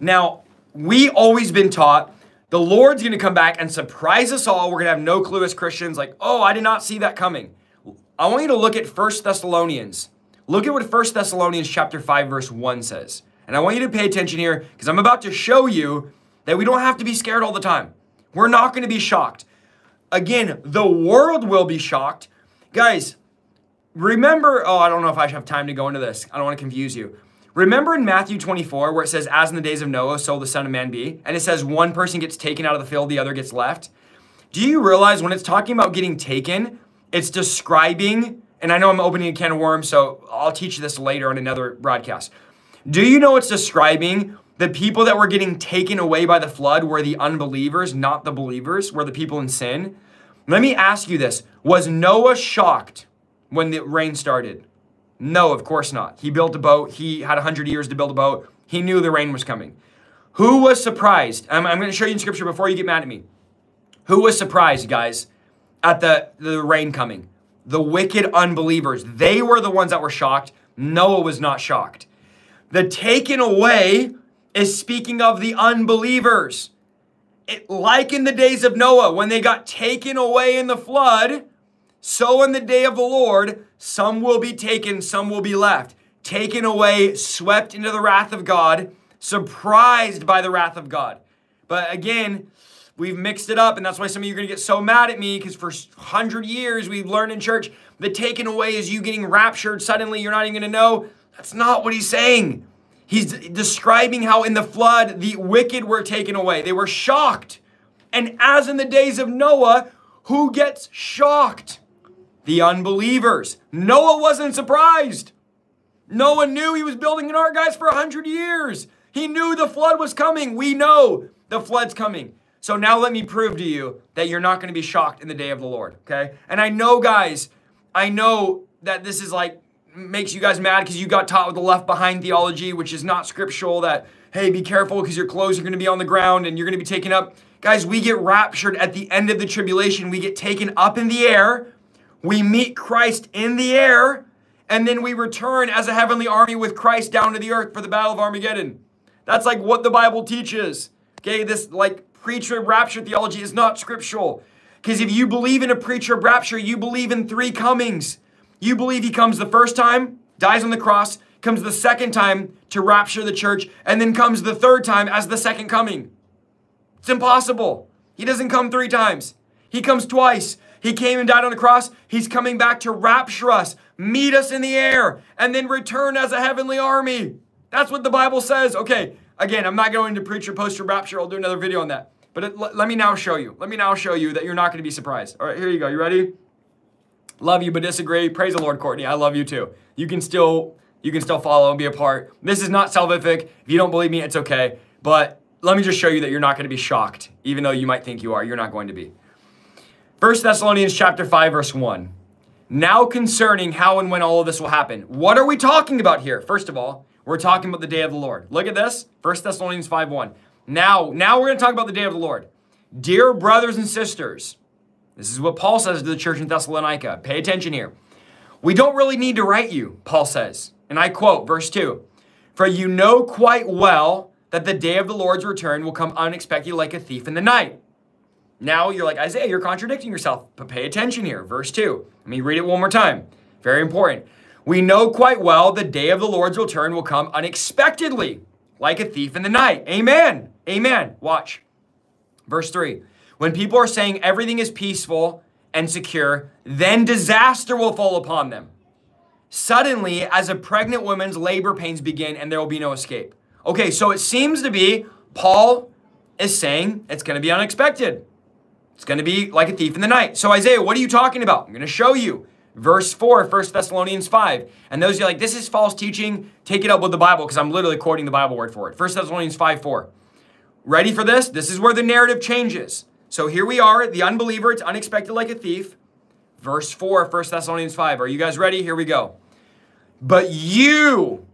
now we always been taught the Lord's going to come back and surprise us all. We're going to have no clue as Christians. Like, oh, I did not see that coming. I want you to look at First Thessalonians. Look at what First Thessalonians chapter five, verse one says. And I want you to pay attention here, because I'm about to show you that we don't have to be scared all the time. We're not going to be shocked. Again, the world will be shocked. Guys, remember, oh, I don't know if I have time to go into this. I don't want to confuse you. Remember in Matthew twenty-four where it says, as in the days of Noah, so the Son of Man be. And it says one person gets taken out of the field, the other gets left. Do you realize when it's talking about getting taken, it's describing, and I know I'm opening a can of worms, so I'll teach this later on another broadcast. Do you know it's describing the people that were getting taken away by the flood were the unbelievers, not the believers, were the people in sin? Let me ask you this. Was Noah shocked when the rain started? No, of course not. He built a boat. He had one hundred years to build a boat. He knew the rain was coming. Who was surprised? I'm, I'm going to show you in Scripture before you get mad at me. Who was surprised, guys, at the, the rain coming? The wicked unbelievers. They were the ones that were shocked. Noah was not shocked. The taken away is speaking of the unbelievers. It, like in the days of Noah, when they got taken away in the flood, so in the day of the Lord, some will be taken, some will be left. Taken away, swept into the wrath of God, surprised by the wrath of God. But again, we've mixed it up, and that's why some of you are going to get so mad at me, because for one hundred years we've learned in church, the taken away is you getting raptured suddenly, you're not even going to know. That's not what he's saying. He's describing how in the flood, the wicked were taken away. They were shocked. And as in the days of Noah, who gets shocked? The unbelievers. Noah wasn't surprised. Noah knew he was building an ark, guys, for one hundred years. He knew the flood was coming. We know the flood's coming. So now let me prove to you that you're not going to be shocked in the day of the Lord, okay? And I know, guys, I know that this is like, makes you guys mad because you got taught with the left behind theology, which is not scriptural, that, hey, be careful because your clothes are going to be on the ground and you're going to be taken up. Guys, we get raptured at the end of the tribulation. We get taken up in the air. We meet Christ in the air. And then we return as a heavenly army with Christ down to the earth for the battle of Armageddon. That's like what the Bible teaches. Okay, this like pre-trib rapture theology is not scriptural. Because if you believe in a pre-trib rapture, you believe in three comings. You believe he comes the first time, dies on the cross, comes the second time to rapture the church, and then comes the third time as the second coming. It's impossible. He doesn't come three times. He comes twice. He came and died on the cross. He's coming back to rapture us, meet us in the air, and then return as a heavenly army. That's what the Bible says. Okay, again, I'm not going to preach or post or rapture. I'll do another video on that. But it, let me now show you. Let me now show you that you're not going to be surprised. All right, here you go. You ready? Love you, but disagree. Praise the Lord, Courtney. I love you too. You can still, you can still follow and be a part. This is not salvific. If you don't believe me, it's okay. But let me just show you that you're not going to be shocked. Even though you might think you are, you're not going to be. First Thessalonians chapter five, verse one. Now concerning how and when all of this will happen. What are we talking about here? First of all, we're talking about the day of the Lord. Look at this. First Thessalonians five, one. Now, now we're going to talk about the day of the Lord. Dear brothers and sisters, this is what Paul says to the church in Thessalonica. Pay attention here. We don't really need to write you, Paul says. And I quote verse two. For you know quite well that the day of the Lord's return will come unexpectedly like a thief in the night. Now you're like, Isaiah, you're contradicting yourself. But pay attention here. Verse two. Let me read it one more time. Very important. We know quite well the day of the Lord's return will come unexpectedly like a thief in the night. Amen. Amen. Watch. Verse three. When people are saying everything is peaceful and secure, then disaster will fall upon them. Suddenly, as a pregnant woman's labor pains begin, and there will be no escape. Okay, so it seems to be Paul is saying it's going to be unexpected. It's going to be like a thief in the night. So Isaiah, what are you talking about? I'm going to show you. Verse four, First Thessalonians five. And those of you like, this is false teaching, take it up with the Bible, because I'm literally quoting the Bible word for it. First Thessalonians five, four. Ready for this? This is where the narrative changes. So here we are, the unbeliever, it's unexpected like a thief. Verse four, First Thessalonians five. Are you guys ready? Here we go. But you,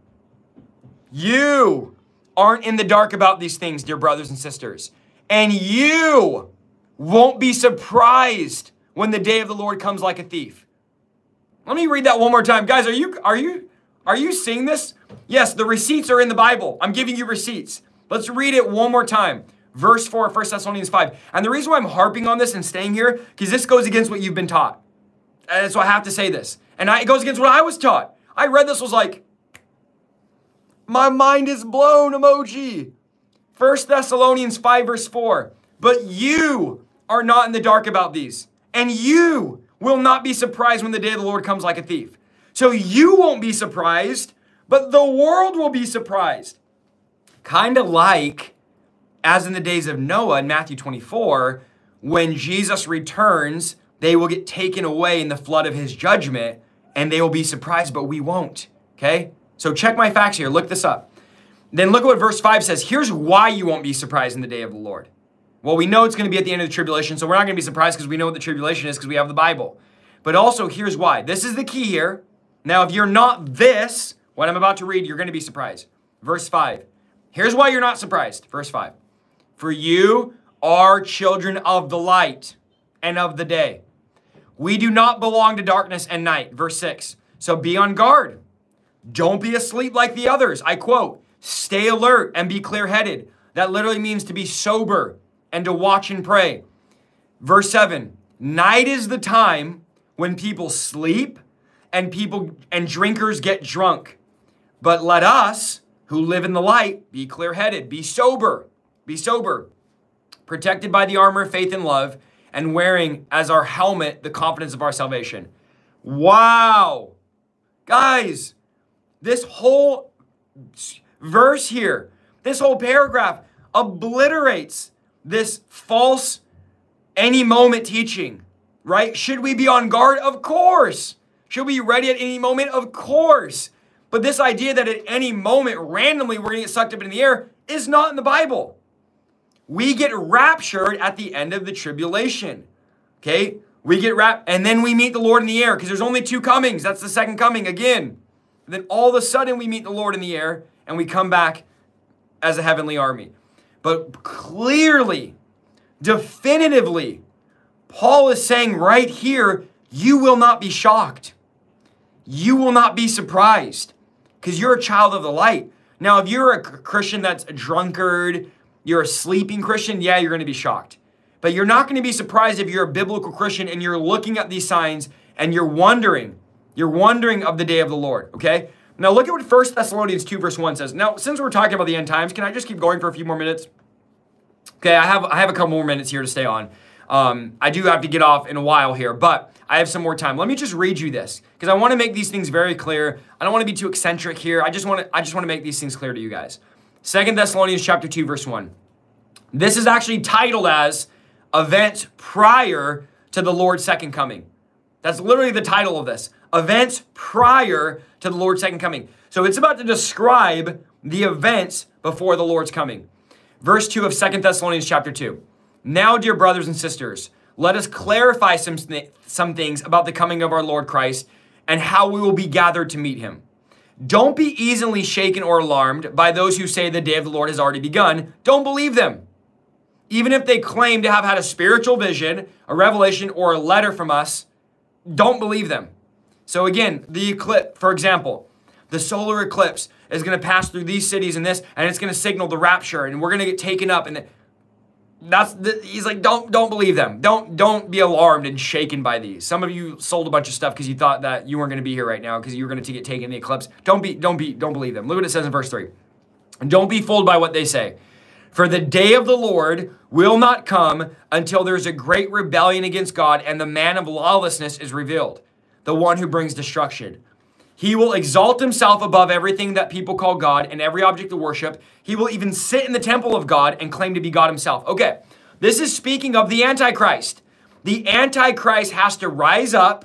you aren't in the dark about these things, dear brothers and sisters. And you won't be surprised when the day of the Lord comes like a thief. Let me read that one more time. Guys, are you, are you, are you seeing this? Yes, the receipts are in the Bible. I'm giving you receipts. Let's read it one more time. Verse four, First Thessalonians five. And the reason why I'm harping on this and staying here, because this goes against what you've been taught. And so I have to say this. And I, it goes against what I was taught. I read this, was like, my mind is blown emoji. First Thessalonians five, verse four. But you are not in the dark about these. And you will not be surprised when the day of the Lord comes like a thief. So you won't be surprised, but the world will be surprised. Kind of like as in the days of Noah in Matthew twenty-four, when Jesus returns, they will get taken away in the flood of his judgment and they will be surprised, but we won't, okay? So check my facts here, look this up. Then look at what verse five says. Here's why you won't be surprised in the day of the Lord. Well, we know it's gonna be at the end of the tribulation, so we're not gonna be surprised because we know what the tribulation is because we have the Bible. But also here's why, this is the key here. Now, if you're not this, what I'm about to read, you're gonna be surprised. Verse five, here's why you're not surprised, verse five. For you are children of the light and of the day. We do not belong to darkness and night. Verse six. So be on guard. Don't be asleep like the others. I quote, stay alert and be clear-headed. That literally means to be sober and to watch and pray. Verse seven. Night is the time when people sleep and people and drinkers get drunk. But let us who live in the light be clear-headed, be sober. Be sober, protected by the armor of faith and love, and wearing as our helmet the confidence of our salvation. Wow. Guys, this whole verse here, this whole paragraph obliterates this false any moment teaching, right? Should we be on guard? Of course. Should we be ready at any moment? Of course. But this idea that at any moment, randomly, we're going to get sucked up in the air is not in the Bible. We get raptured at the end of the tribulation, okay? We get raptured, and then we meet the Lord in the air because there's only two comings. That's the second coming again. Then all of a sudden we meet the Lord in the air and we come back as a heavenly army. But clearly, definitively, Paul is saying right here, you will not be shocked. You will not be surprised because you're a child of the light. Now, if you're a Christian that's a drunkard, you're a sleeping Christian, yeah, you're going to be shocked. But you're not going to be surprised if you're a biblical Christian and you're looking at these signs and you're wondering, you're wondering of the day of the Lord, okay? Now look at what First Thessalonians two verse one says. Now, since we're talking about the end times, can I just keep going for a few more minutes? Okay, I have, I have a couple more minutes here to stay on. Um, I do have to get off in a while here, but I have some more time. Let me just read you this because I want to make these things very clear. I don't want to be too eccentric here. I just want to, I just want to make these things clear to you guys. Second Thessalonians chapter two verse one. This is actually titled as Events Prior to the Lord's Second Coming. That's literally the title of this. Events prior to the Lord's second coming. So it's about to describe the events before the Lord's coming. Verse two of Second Thessalonians chapter two. Now, dear brothers and sisters, let us clarify some, th some things about the coming of our Lord Christ and how we will be gathered to meet him. Don't be easily shaken or alarmed by those who say the day of the Lord has already begun. Don't believe them. Even if they claim to have had a spiritual vision, a revelation, or a letter from us, don't believe them. So again, the eclipse, for example, the solar eclipse is going to pass through these cities and this, and it's going to signal the rapture, and we're going to get taken up. And that's the, he's like, don't don't believe them. Don't don't be alarmed and shaken by these. Some of you sold a bunch of stuff because you thought that you weren't going to be here right now because you were going to get taken in the eclipse. Don't be don't be don't believe them. Look what it says in verse three. Don't be fooled by what they say, for the day of the Lord will not come until there's a great rebellion against God, and the man of lawlessness is revealed, the one who brings destruction. He will exalt himself above everything that people call God and every object of worship. He will even sit in the temple of God and claim to be God himself. Okay, this is speaking of the Antichrist. The Antichrist has to rise up,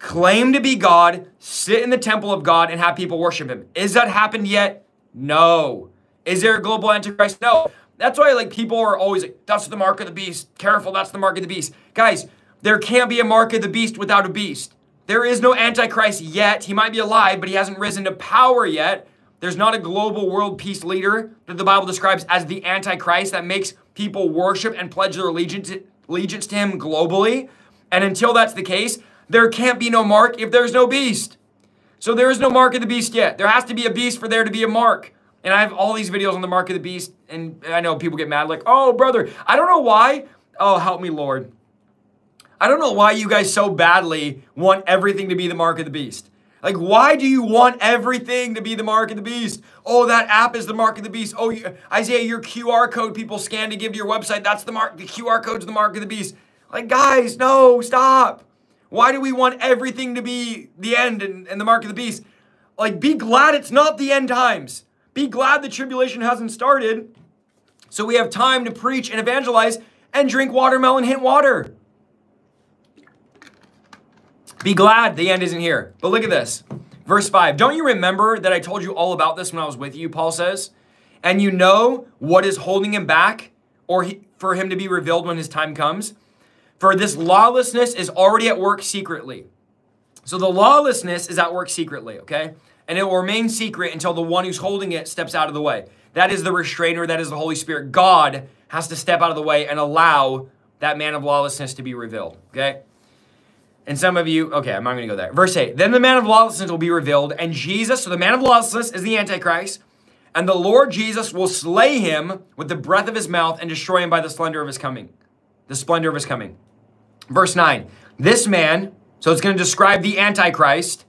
claim to be God, sit in the temple of God, and have people worship him. Is that happened yet? No. Is there a global Antichrist? No. That's why, like, people are always like, that's the mark of the beast. Careful, that's the mark of the beast. Guys, there can't be a mark of the beast without a beast. There is no Antichrist yet. He might be alive, but he hasn't risen to power yet. There's not a global world peace leader that the Bible describes as the Antichrist that makes people worship and pledge their allegiance to him globally. And until that's the case, there can't be no mark if there's no beast. So there is no mark of the beast yet. There has to be a beast for there to be a mark. And I have all these videos on the mark of the beast, and I know people get mad like, oh, brother, I don't know why. Oh, help me, Lord. I don't know why you guys so badly want everything to be the mark of the beast. Like, why do you want everything to be the mark of the beast? Oh, that app is the mark of the beast. Oh, you, Isaiah, your Q R code people scan to give to your website, that's the mark, the Q R code's the mark of the beast. Like, guys, no, stop. Why do we want everything to be the end and, and the mark of the beast? Like, be glad it's not the end times. Be glad the tribulation hasn't started so we have time to preach and evangelize and drink watermelon hint water. Be glad the end isn't here. But look at this. Verse five. Don't you remember that I told you all about this when I was with you, Paul says? And you know what is holding him back or he, for him to be revealed when his time comes? For this lawlessness is already at work secretly. So the lawlessness is at work secretly, okay? And it will remain secret until the one who's holding it steps out of the way. That is the restrainer. That is the Holy Spirit. God has to step out of the way and allow that man of lawlessness to be revealed, okay? And some of you, okay, I'm not going to go there. Verse eight, then the man of lawlessness will be revealed, and Jesus, so the man of lawlessness is the Antichrist, and the Lord Jesus will slay him with the breath of his mouth and destroy him by the splendor of his coming. The splendor of his coming. Verse nine, this man, so it's going to describe the Antichrist,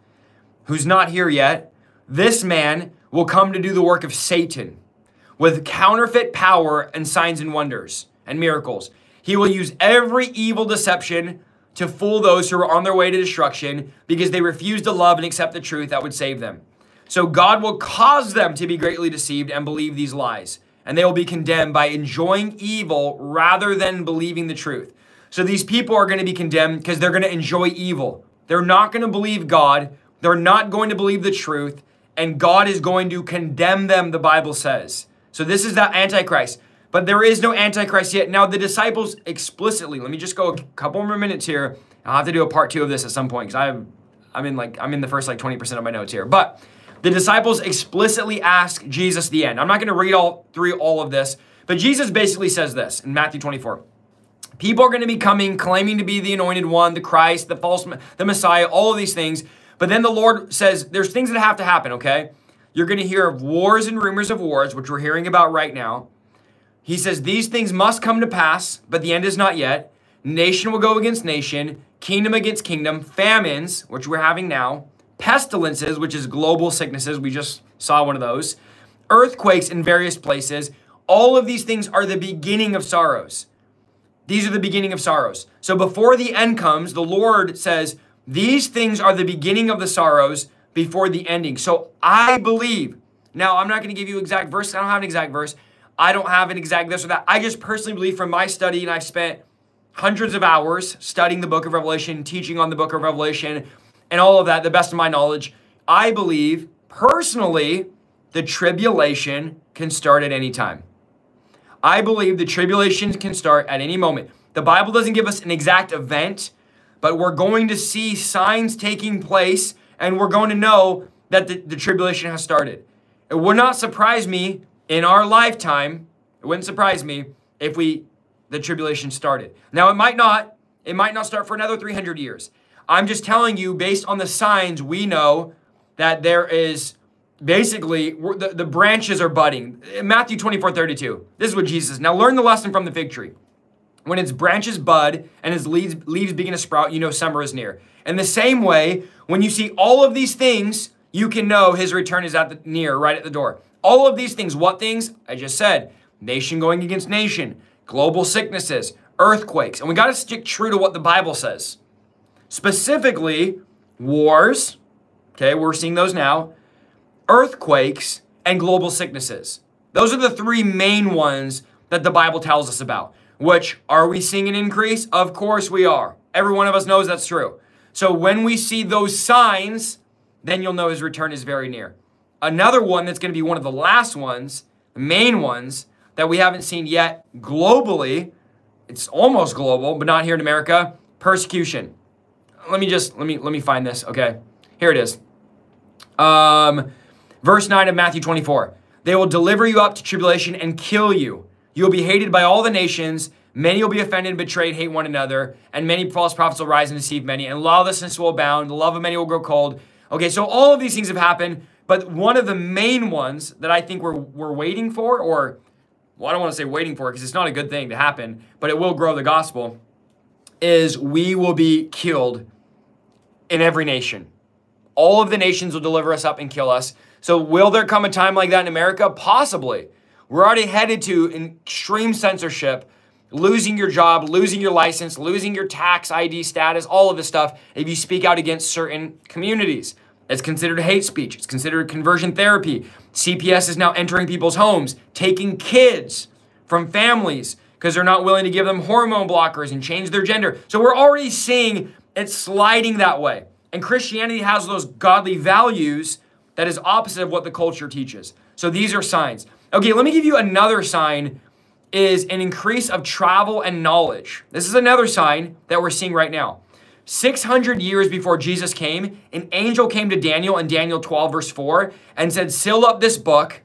who's not here yet, this man will come to do the work of Satan with counterfeit power and signs and wonders and miracles. He will use every evil deception to fool those who are on their way to destruction because they refuse to love and accept the truth that would save them. So God will cause them to be greatly deceived and believe these lies, and they will be condemned by enjoying evil rather than believing the truth. So these people are going to be condemned because they're going to enjoy evil. They're not going to believe God. They're not going to believe the truth, and God is going to condemn them, the Bible says. So this is that Antichrist. But there is no Antichrist yet. Now, the disciples explicitly, let me just go a couple more minutes here. I'll have to do a part two of this at some point because I have, I'm in like I'm in the first like twenty percent of my notes here. But the disciples explicitly ask Jesus the end. I'm not going to read all through all of this, but Jesus basically says this in Matthew twenty-four. People are going to be coming, claiming to be the anointed one, the Christ, the false, the Messiah, all of these things. But then the Lord says, there's things that have to happen, okay? You're going to hear of wars and rumors of wars, which we're hearing about right now. He says, these things must come to pass, but the end is not yet. Nation will go against nation, kingdom against kingdom, famines, which we're having now, pestilences, which is global sicknesses. We just saw one of those. Earthquakes in various places. All of these things are the beginning of sorrows. These are the beginning of sorrows. So before the end comes, the Lord says, these things are the beginning of the sorrows before the ending. So I believe, now I'm not going to give you exact verse. I don't have an exact verse. I don't have an exact this or that. I just personally believe from my study, and I've spent hundreds of hours studying the book of Revelation, teaching on the book of Revelation, and all of that, the best of my knowledge, I believe personally the tribulation can start at any time. I believe the tribulation can start at any moment. The Bible doesn't give us an exact event, but we're going to see signs taking place, and we're going to know that the, the tribulation has started. It would not surprise me in our lifetime, it wouldn't surprise me if we the tribulation started. Now, it might not. It might not start for another three hundred years. I'm just telling you, based on the signs, we know that there is basically, the, the branches are budding. Matthew twenty-four thirty-two. This is what Jesus says. Now learn the lesson from the fig tree. When its branches bud and its leaves, leaves begin to sprout, you know summer is near. In the same way, when you see all of these things, you can know his return is at the, near, right at the door. All of these things, what things? I just said, nation going against nation, global sicknesses, earthquakes. And we got to stick true to what the Bible says. Specifically, wars, okay, we're seeing those now, earthquakes, and global sicknesses. Those are the three main ones that the Bible tells us about, which are we seeing an increase? Of course we are. Every one of us knows that's true. So when we see those signs, then you'll know his return is very near. Another one that's going to be one of the last ones, the main ones, that we haven't seen yet globally, it's almost global, but not here in America, persecution. Let me just, let me, let me find this. Okay, here it is. Um, verse nine of Matthew twenty-four. They will deliver you up to tribulation and kill you. You'll be hated by all the nations. Many will be offended and betrayed, hate one another. And many false prophets will rise and deceive many. And lawlessness will abound. The love of many will grow cold. Okay, so all of these things have happened. But one of the main ones that I think we're, we're waiting for, or well, I don't want to say waiting for it because it's not a good thing to happen, but it will grow the gospel, is we will be killed in every nation. All of the nations will deliver us up and kill us. So will there come a time like that in America? Possibly. We're already headed to extreme censorship, losing your job, losing your license, losing your tax I D status, all of this stuff. If you speak out against certain communities, it's considered hate speech. It's considered conversion therapy. C P S is now entering people's homes, taking kids from families because they're not willing to give them hormone blockers and change their gender. So we're already seeing it's sliding that way. And Christianity has those godly values that is opposite of what the culture teaches. So these are signs. Okay, let me give you another sign, is an increase of travel and knowledge. This is another sign that we're seeing right now. six hundred years before Jesus came, an angel came to Daniel in Daniel twelve verse four and said, seal up this book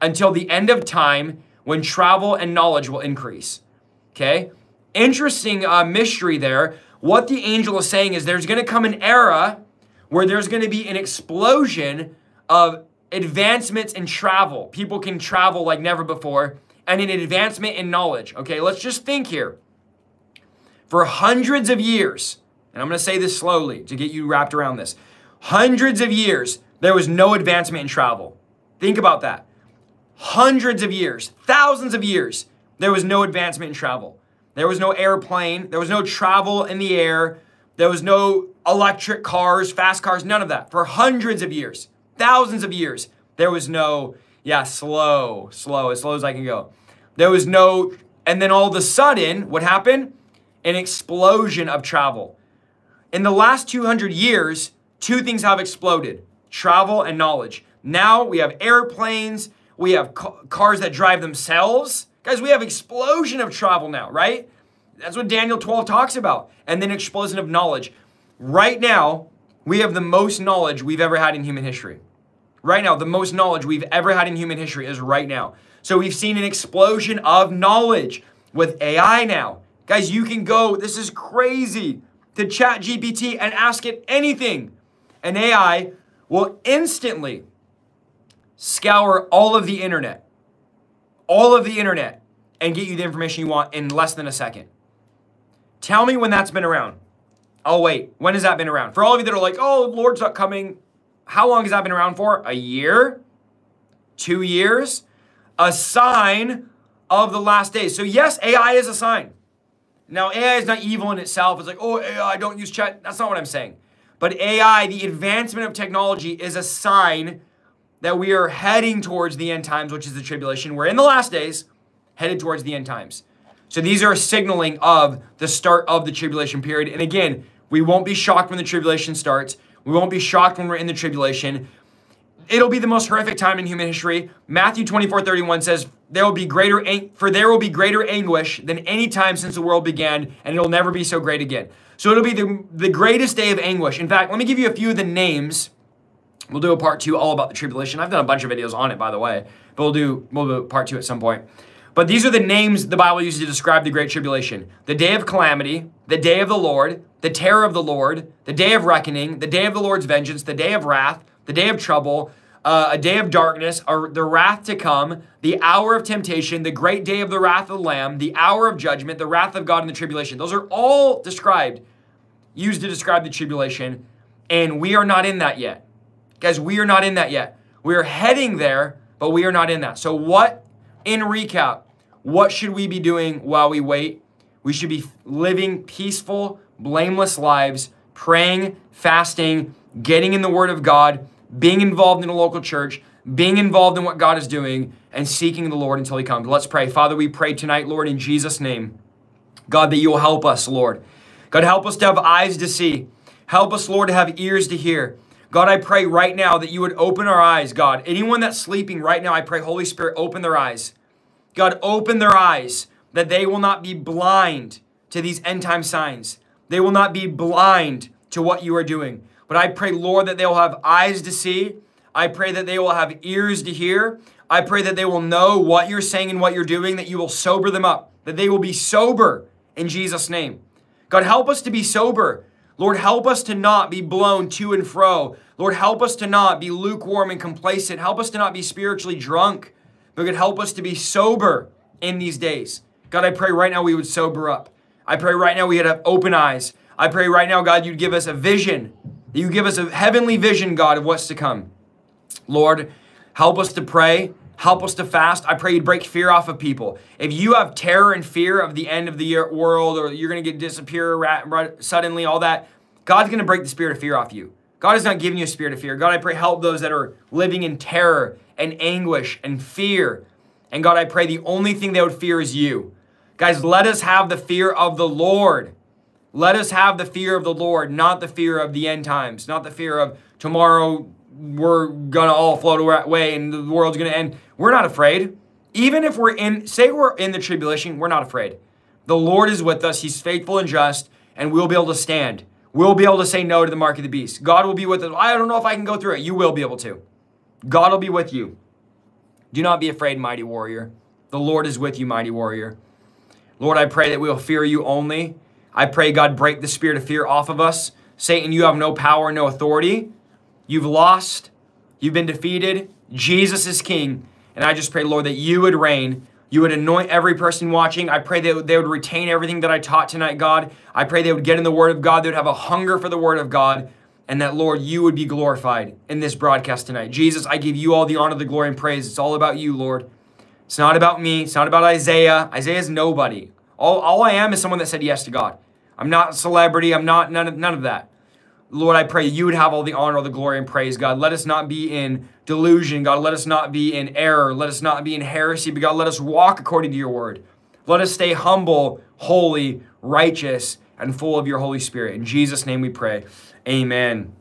until the end of time when travel and knowledge will increase. Okay, interesting uh, mystery there. What the angel is saying is there's going to come an era where there's going to be an explosion of advancements in travel. People can travel like never before, and an advancement in knowledge. Okay, let's just think here. For hundreds of years, and I'm going to say this slowly to get you wrapped around this, hundreds of years, there was no advancement in travel. Think about that. Hundreds of years, thousands of years, there was no advancement in travel. There was no airplane. There was no travel in the air. There was no electric cars, fast cars, none of that. For hundreds of years, thousands of years, there was no, yeah, slow, slow, as slow as I can go. There was no, and then all of a sudden, what happened? An explosion of travel. In the last two hundred years, two things have exploded, travel and knowledge. Now we have airplanes. We have cars that drive themselves. Guys, we have explosion of travel now, right? That's what Daniel twelve talks about. And then explosion of knowledge. Right now, We have the most knowledge we've ever had in human history. Right now, the most knowledge we've ever had in human history is right now. So we've seen an explosion of knowledge with A I now. Guys, you can go, this is crazy, to ChatGPT and ask it anything. And A I will instantly scour all of the internet, all of the internet, and get you the information you want in less than a second. Tell me when that's been around. I'll wait. When has that been around? For all of you that are like, oh, Lord's not coming. How long has that been around for? A year? Two years? A sign of the last days. So yes, A I is a sign. Now, A I is not evil in itself. It's like, oh, A I, don't use chat. That's not what I'm saying. But A I, the advancement of technology, is a sign that we are heading towards the end times, which is the tribulation. We're in the last days, headed towards the end times. So these are a signaling of the start of the tribulation period. And again, we won't be shocked when the tribulation starts. We won't be shocked when we're in the tribulation. It'll be the most horrific time in human history. Matthew twenty-four thirty-one says, "There will be greater ang- for there will be greater anguish than any time since the world began, and it'll never be so great again." So it'll be the, the greatest day of anguish. In fact, let me give you a few of the names. We'll do a part two all about the tribulation. I've done a bunch of videos on it, by the way, but we'll do, we'll do part two at some point. But these are the names the Bible uses to describe the Great Tribulation. The Day of Calamity, the Day of the Lord, the Terror of the Lord, the Day of Reckoning, the Day of the Lord's Vengeance, the Day of Wrath, the Day of Trouble, uh, a Day of Darkness, or the Wrath to Come, the Hour of Temptation, the Great Day of the Wrath of the Lamb, the Hour of Judgment, the Wrath of God, and the Tribulation. Those are all described, used to describe the Tribulation, and we are not in that yet. Guys, we are not in that yet. We are heading there, but we are not in that. So what... In recap, what should we be doing while we wait? We should be living peaceful, blameless lives, praying, fasting, getting in the Word of God, being involved in a local church, being involved in what God is doing, and seeking the Lord until He comes. Let's pray. Father, we pray tonight, Lord, in Jesus' name, God, that You will help us, Lord. God, help us to have eyes to see. Help us, Lord, to have ears to hear. God, I pray right now that You would open our eyes, God. Anyone that's sleeping right now, I pray, Holy Spirit, open their eyes. God, open their eyes that they will not be blind to these end time signs. They will not be blind to what You are doing. But I pray, Lord, that they will have eyes to see. I pray that they will have ears to hear. I pray that they will know what You're saying and what You're doing, that You will sober them up, that they will be sober in Jesus' name. God, help us to be sober. Lord, help us to not be blown to and fro. Lord, help us to not be lukewarm and complacent. Help us to not be spiritually drunk, but God, help us to be sober in these days. God, I pray right now we would sober up. I pray right now we would have open eyes. I pray right now, God, You'd give us a vision. You give us a heavenly vision, God, of what's to come. Lord, help us to pray. Help us to fast. I pray You'd break fear off of people. If you have terror and fear of the end of the world, or you're going to get disappear rat, rat, suddenly, all that, God's going to break the spirit of fear off you. God has not given you a spirit of fear. God, I pray, help those that are living in terror and anguish and fear. And God, I pray the only thing they would fear is You. Guys, let us have the fear of the Lord. Let us have the fear of the Lord, not the fear of the end times, not the fear of tomorrow, we're going to all float away and the world's going to end. We're not afraid. Even if we're in, say we're in the tribulation, we're not afraid. The Lord is with us. He's faithful and just, and we'll be able to stand. We'll be able to say no to the mark of the beast. God will be with us. I don't know if I can go through it. You will be able to. God will be with you. Do not be afraid, mighty warrior. The Lord is with you, mighty warrior. Lord, I pray that we will fear You only. I pray, God, break the spirit of fear off of us. Satan, You have no power, no authority. You've lost. You've been defeated. Jesus is King. And I just pray, Lord, that You would reign. You would anoint every person watching. I pray that they would retain everything that I taught tonight, God. I pray they would get in the Word of God. They would have a hunger for the Word of God. And that, Lord, You would be glorified in this broadcast tonight. Jesus, I give You all the honor, the glory, and praise. It's all about You, Lord. It's not about me. It's not about Isaiah. Isaiah's nobody. All, all I am is someone that said yes to God. I'm not a celebrity. I'm not none of, none of that. Lord, I pray You would have all the honor, all the glory, and praise, God. Let us not be in delusion, God. Let us not be in error. Let us not be in heresy, but God, let us walk according to Your word. Let us stay humble, holy, righteous, and full of Your Holy Spirit. In Jesus' name we pray. Amen.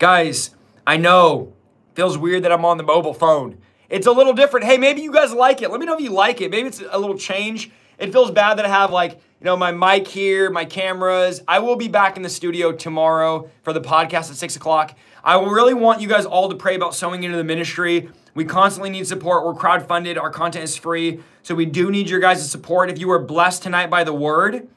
Guys, I know it feels weird that I'm on the mobile phone. It's a little different. Hey, maybe you guys like it. Let me know if you like it. Maybe it's a little change. It feels bad that I have like You know, my mic here, my cameras. I will be back in the studio tomorrow for the podcast at six o'clock. I really want you guys all to pray about sowing into the ministry. We constantly need support. We're crowdfunded. Our content is free. So we do need your guys' support. If you were blessed tonight by the word,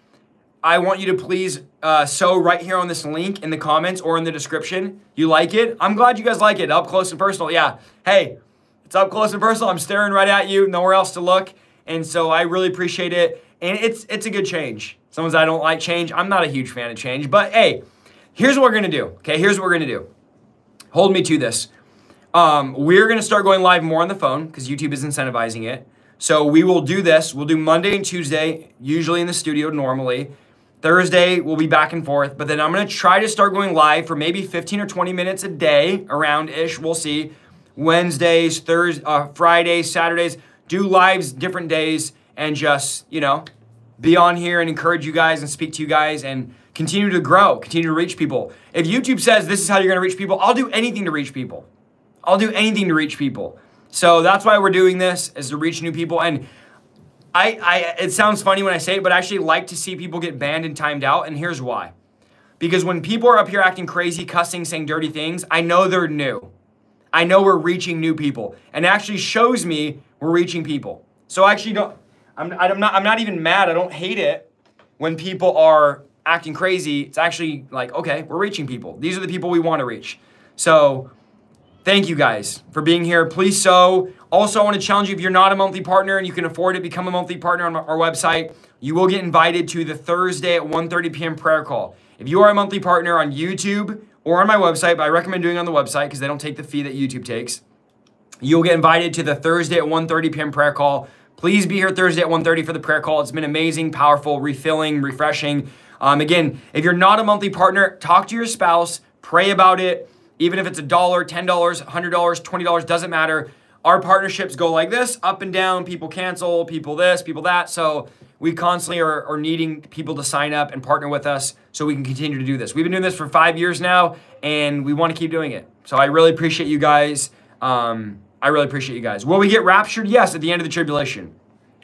I want you to please uh, sow right here on this link in the comments or in the description. You like it? I'm glad you guys like it. Up close and personal. Yeah. Hey, it's up close and personal. I'm staring right at you. Nowhere else to look. And so I really appreciate it. And it's it's a good change. Sometimes I don't like change. I'm not a huge fan of change. But hey, here's what we're going to do. Okay, here's what we're going to do. Hold me to this. Um, we're going to start going live more on the phone because YouTube is incentivizing it. So we will do this. We'll do Monday and Tuesday, usually in the studio normally. Thursday, we'll be back and forth. But then I'm going to try to start going live for maybe fifteen or twenty minutes a day, around-ish. We'll see. Wednesdays, Thursdays, uh, Fridays, Saturdays. Do lives different days. And just, you know, be on here and encourage you guys and speak to you guys and continue to grow, continue to reach people. If YouTube says this is how you're going to reach people, I'll do anything to reach people. I'll do anything to reach people. So that's why we're doing this, is to reach new people. And I, I, it sounds funny when I say it, but I actually like to see people get banned and timed out. And here's why. Because when people are up here acting crazy, cussing, saying dirty things, I know they're new. I know we're reaching new people. And it actually shows me we're reaching people. So I actually don't... I'm, I'm not I'm not even mad. I don't hate it when people are acting crazy. It's actually like, okay, we're reaching people. These are the people we want to reach. So thank you guys for being here. Please sow. Also, I want to challenge you, if you're not a monthly partner and you can afford it, become a monthly partner on our website. You will get invited to the Thursday at one thirty p m prayer call. If you are a monthly partner on YouTube or on my website, but I recommend doing it on the website because they don't take the fee that YouTube takes, you'll get invited to the Thursday at one thirty p m prayer call. Please be here Thursday at one thirty for the prayer call. It's been amazing, powerful, refilling, refreshing. Um, again, if you're not a monthly partner, talk to your spouse, pray about it. Even if it's a dollar, ten dollars, one hundred dollars, twenty dollars, doesn't matter. Our partnerships go like this, up and down. People cancel, people this, people that. So we constantly are, are needing people to sign up and partner with us so we can continue to do this. We've been doing this for five years now, and we want to keep doing it. So I really appreciate you guys. Um... I really appreciate you guys. Will we get raptured? Yes, at the end of the tribulation.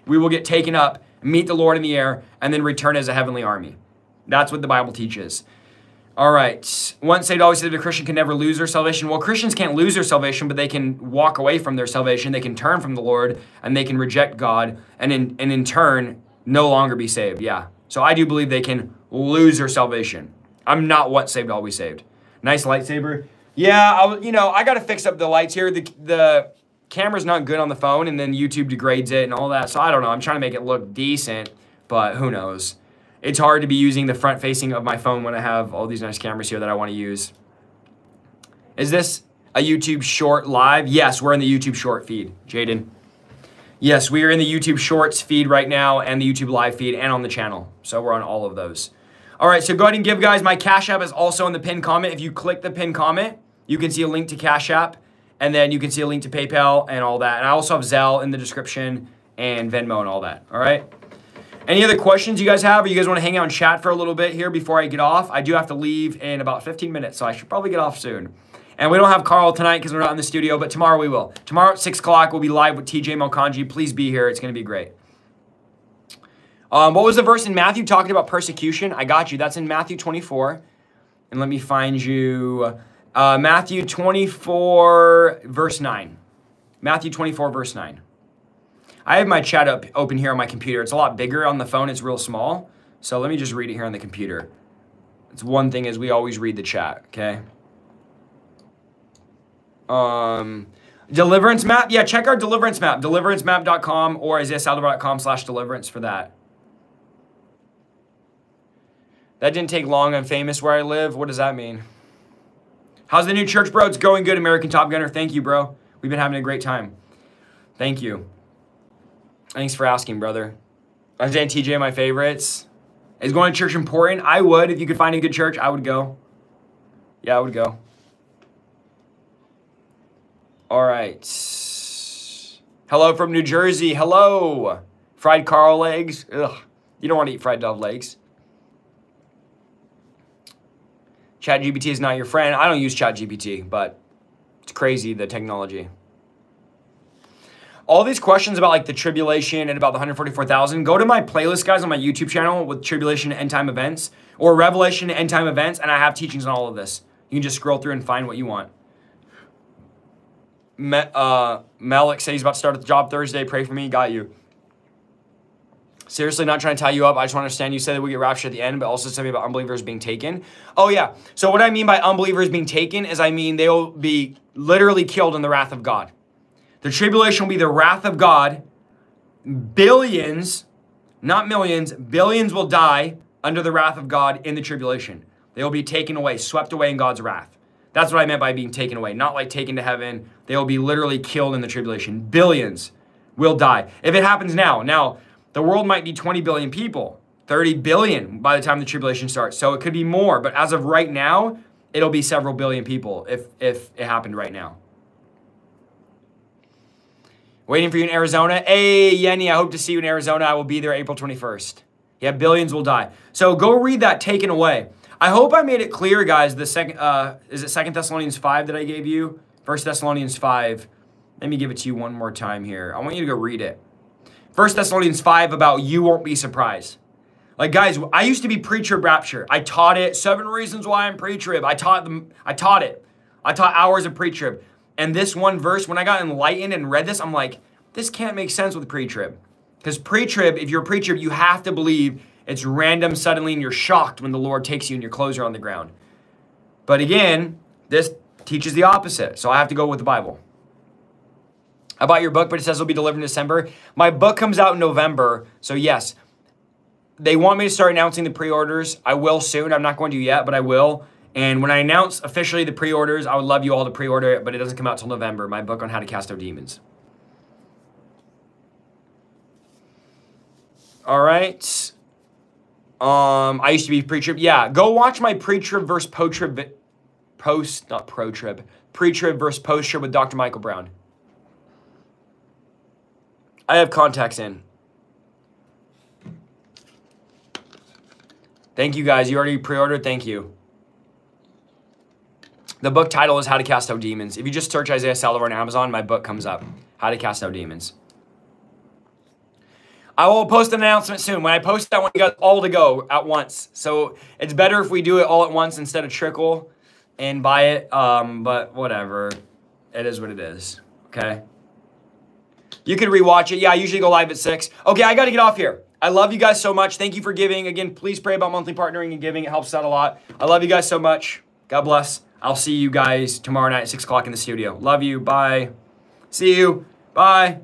We will get taken up, meet the Lord in the air, and then return as a heavenly army. That's what the Bible teaches. All right. Once saved, always saved, a Christian can never lose their salvation. Well, Christians can't lose their salvation, but they can walk away from their salvation. They can turn from the Lord, and they can reject God, and in, and in turn, no longer be saved. Yeah. So I do believe they can lose their salvation. I'm not once saved, always saved. Nice lightsaber. Yeah, I, you know, I got to fix up the lights here. The, the camera's not good on the phone, and then YouTube degrades it and all that. So I don't know. I'm trying to make it look decent, but who knows? It's hard to be using the front facing of my phone when I have all these nice cameras here that I want to use. Is this a YouTube short live? Yes, we're in the YouTube short feed, Jaden. Yes, we are in the YouTube shorts feed right now and the YouTube live feed and on the channel. So we're on all of those. All right, so go ahead and give, guys. My Cash App is also in the pinned comment. If you click the pinned comment, you can see a link to Cash App, and then you can see a link to PayPal and all that. And I also have Zelle in the description and Venmo and all that, all right? Any other questions you guys have, or you guys want to hang out and chat for a little bit here before I get off? I do have to leave in about fifteen minutes, so I should probably get off soon. And we don't have Carl tonight because we're not in the studio, but tomorrow we will. Tomorrow at six o'clock, we'll be live with T J Malkanjian. Please be here. It's going to be great. Um, what was the verse in Matthew talking about persecution? I got you. That's in Matthew twenty-four. And let me find you. Uh, Matthew twenty-four, verse nine. Matthew twenty-four, verse nine. I have my chat up open here on my computer. It's a lot bigger on the phone. It's real small. So let me just read it here on the computer. It's one thing is we always read the chat, okay? Um... Deliverance map? Yeah, check our deliverance map. deliverance map dot com or Isaiah Saldivar dot com slash deliverance for that. That didn't take long. I'm famous where I live. What does that mean? How's the new church, bro? It's going good, American Top Gunner. Thank you, bro. We've been having a great time. Thank you. Thanks for asking, brother. Isaiah and T J, my favorites. Is going to church important? I would. If you could find a good church, I would go. Yeah, I would go. All right. Hello from New Jersey. Hello. Fried Carl legs. Ugh. You don't want to eat fried dove legs. ChatGPT is not your friend. I don't use ChatGPT, but it's crazy, the technology. all these questions about like the tribulation and about the one hundred forty-four thousand, go to my playlist, guys, on my YouTube channel with tribulation end time events or Revelation end time events, and I have teachings on all of this. You can just scroll through and find what you want. Me, uh, Malik said he's about to start at the job Thursday. Pray for me. Got you. Seriously, not trying to tie you up. I just want to understand. You said that we get raptured at the end, but also something about unbelievers being taken. Oh, yeah. So what I mean by unbelievers being taken is I mean they will be literally killed in the wrath of God. The tribulation will be the wrath of God. Billions, not millions, billions will die under the wrath of God in the tribulation. They will be taken away, swept away in God's wrath. That's what I meant by being taken away, not like taken to heaven. They will be literally killed in the tribulation. Billions will die. If it happens now, now... the world might be twenty billion people, thirty billion by the time the tribulation starts. So it could be more, but as of right now, it'll be several billion people if, if it happened right now. Waiting for you in Arizona. Hey, Yenny, I hope to see you in Arizona. I will be there April twenty-first. Yeah, billions will die. So go read that Taken Away. I hope I made it clear, guys. The second, uh, is it Second Thessalonians five that I gave you? First Thessalonians five. Let me give it to you one more time here. I want you to go read it. First Thessalonians five about you won't be surprised. Like, guys, I used to be pre-trib rapture. I taught it. Seven reasons why I'm pre-trib. I taught them. I taught it. I taught hours of pre-trib. And this one verse, when I got enlightened and read this, I'm like, this can't make sense with pre-trib. Because pre-trib, if you're pre-trib, you have to believe it's random suddenly and you're shocked when the Lord takes you and your clothes are on the ground. But again, this teaches the opposite. So I have to go with the Bible. I bought your book, but it says it'll be delivered in December. My book comes out in November. So yes, they want me to start announcing the pre-orders. I will soon. I'm not going to yet, but I will. And when I announce officially the pre-orders, I would love you all to pre-order it, but it doesn't come out till November. My book on how to cast out demons. All right. Um, I used to be pre-trib. Yeah, go watch my pre-trib versus post-trib, post, not pro-trib, pre-trib versus post-trib with Doctor Michael Brown. I have contacts in. Thank you, guys. You already pre-ordered? Thank you. The book title is How to Cast Out Demons. If you just search Isaiah Saldivar on Amazon, my book comes up. How to Cast Out Demons. I will post an announcement soon. When I post that one, you guys all to go at once. So it's better if we do it all at once instead of trickle and buy it. Um, but whatever. It is what it is. Okay. You can rewatch it. Yeah, I usually go live at six. Okay, I got to get off here. I love you guys so much. Thank you for giving. Again, please pray about monthly partnering and giving. It helps out a lot. I love you guys so much. God bless. I'll see you guys tomorrow night at six o'clock in the studio. Love you. Bye. See you. Bye.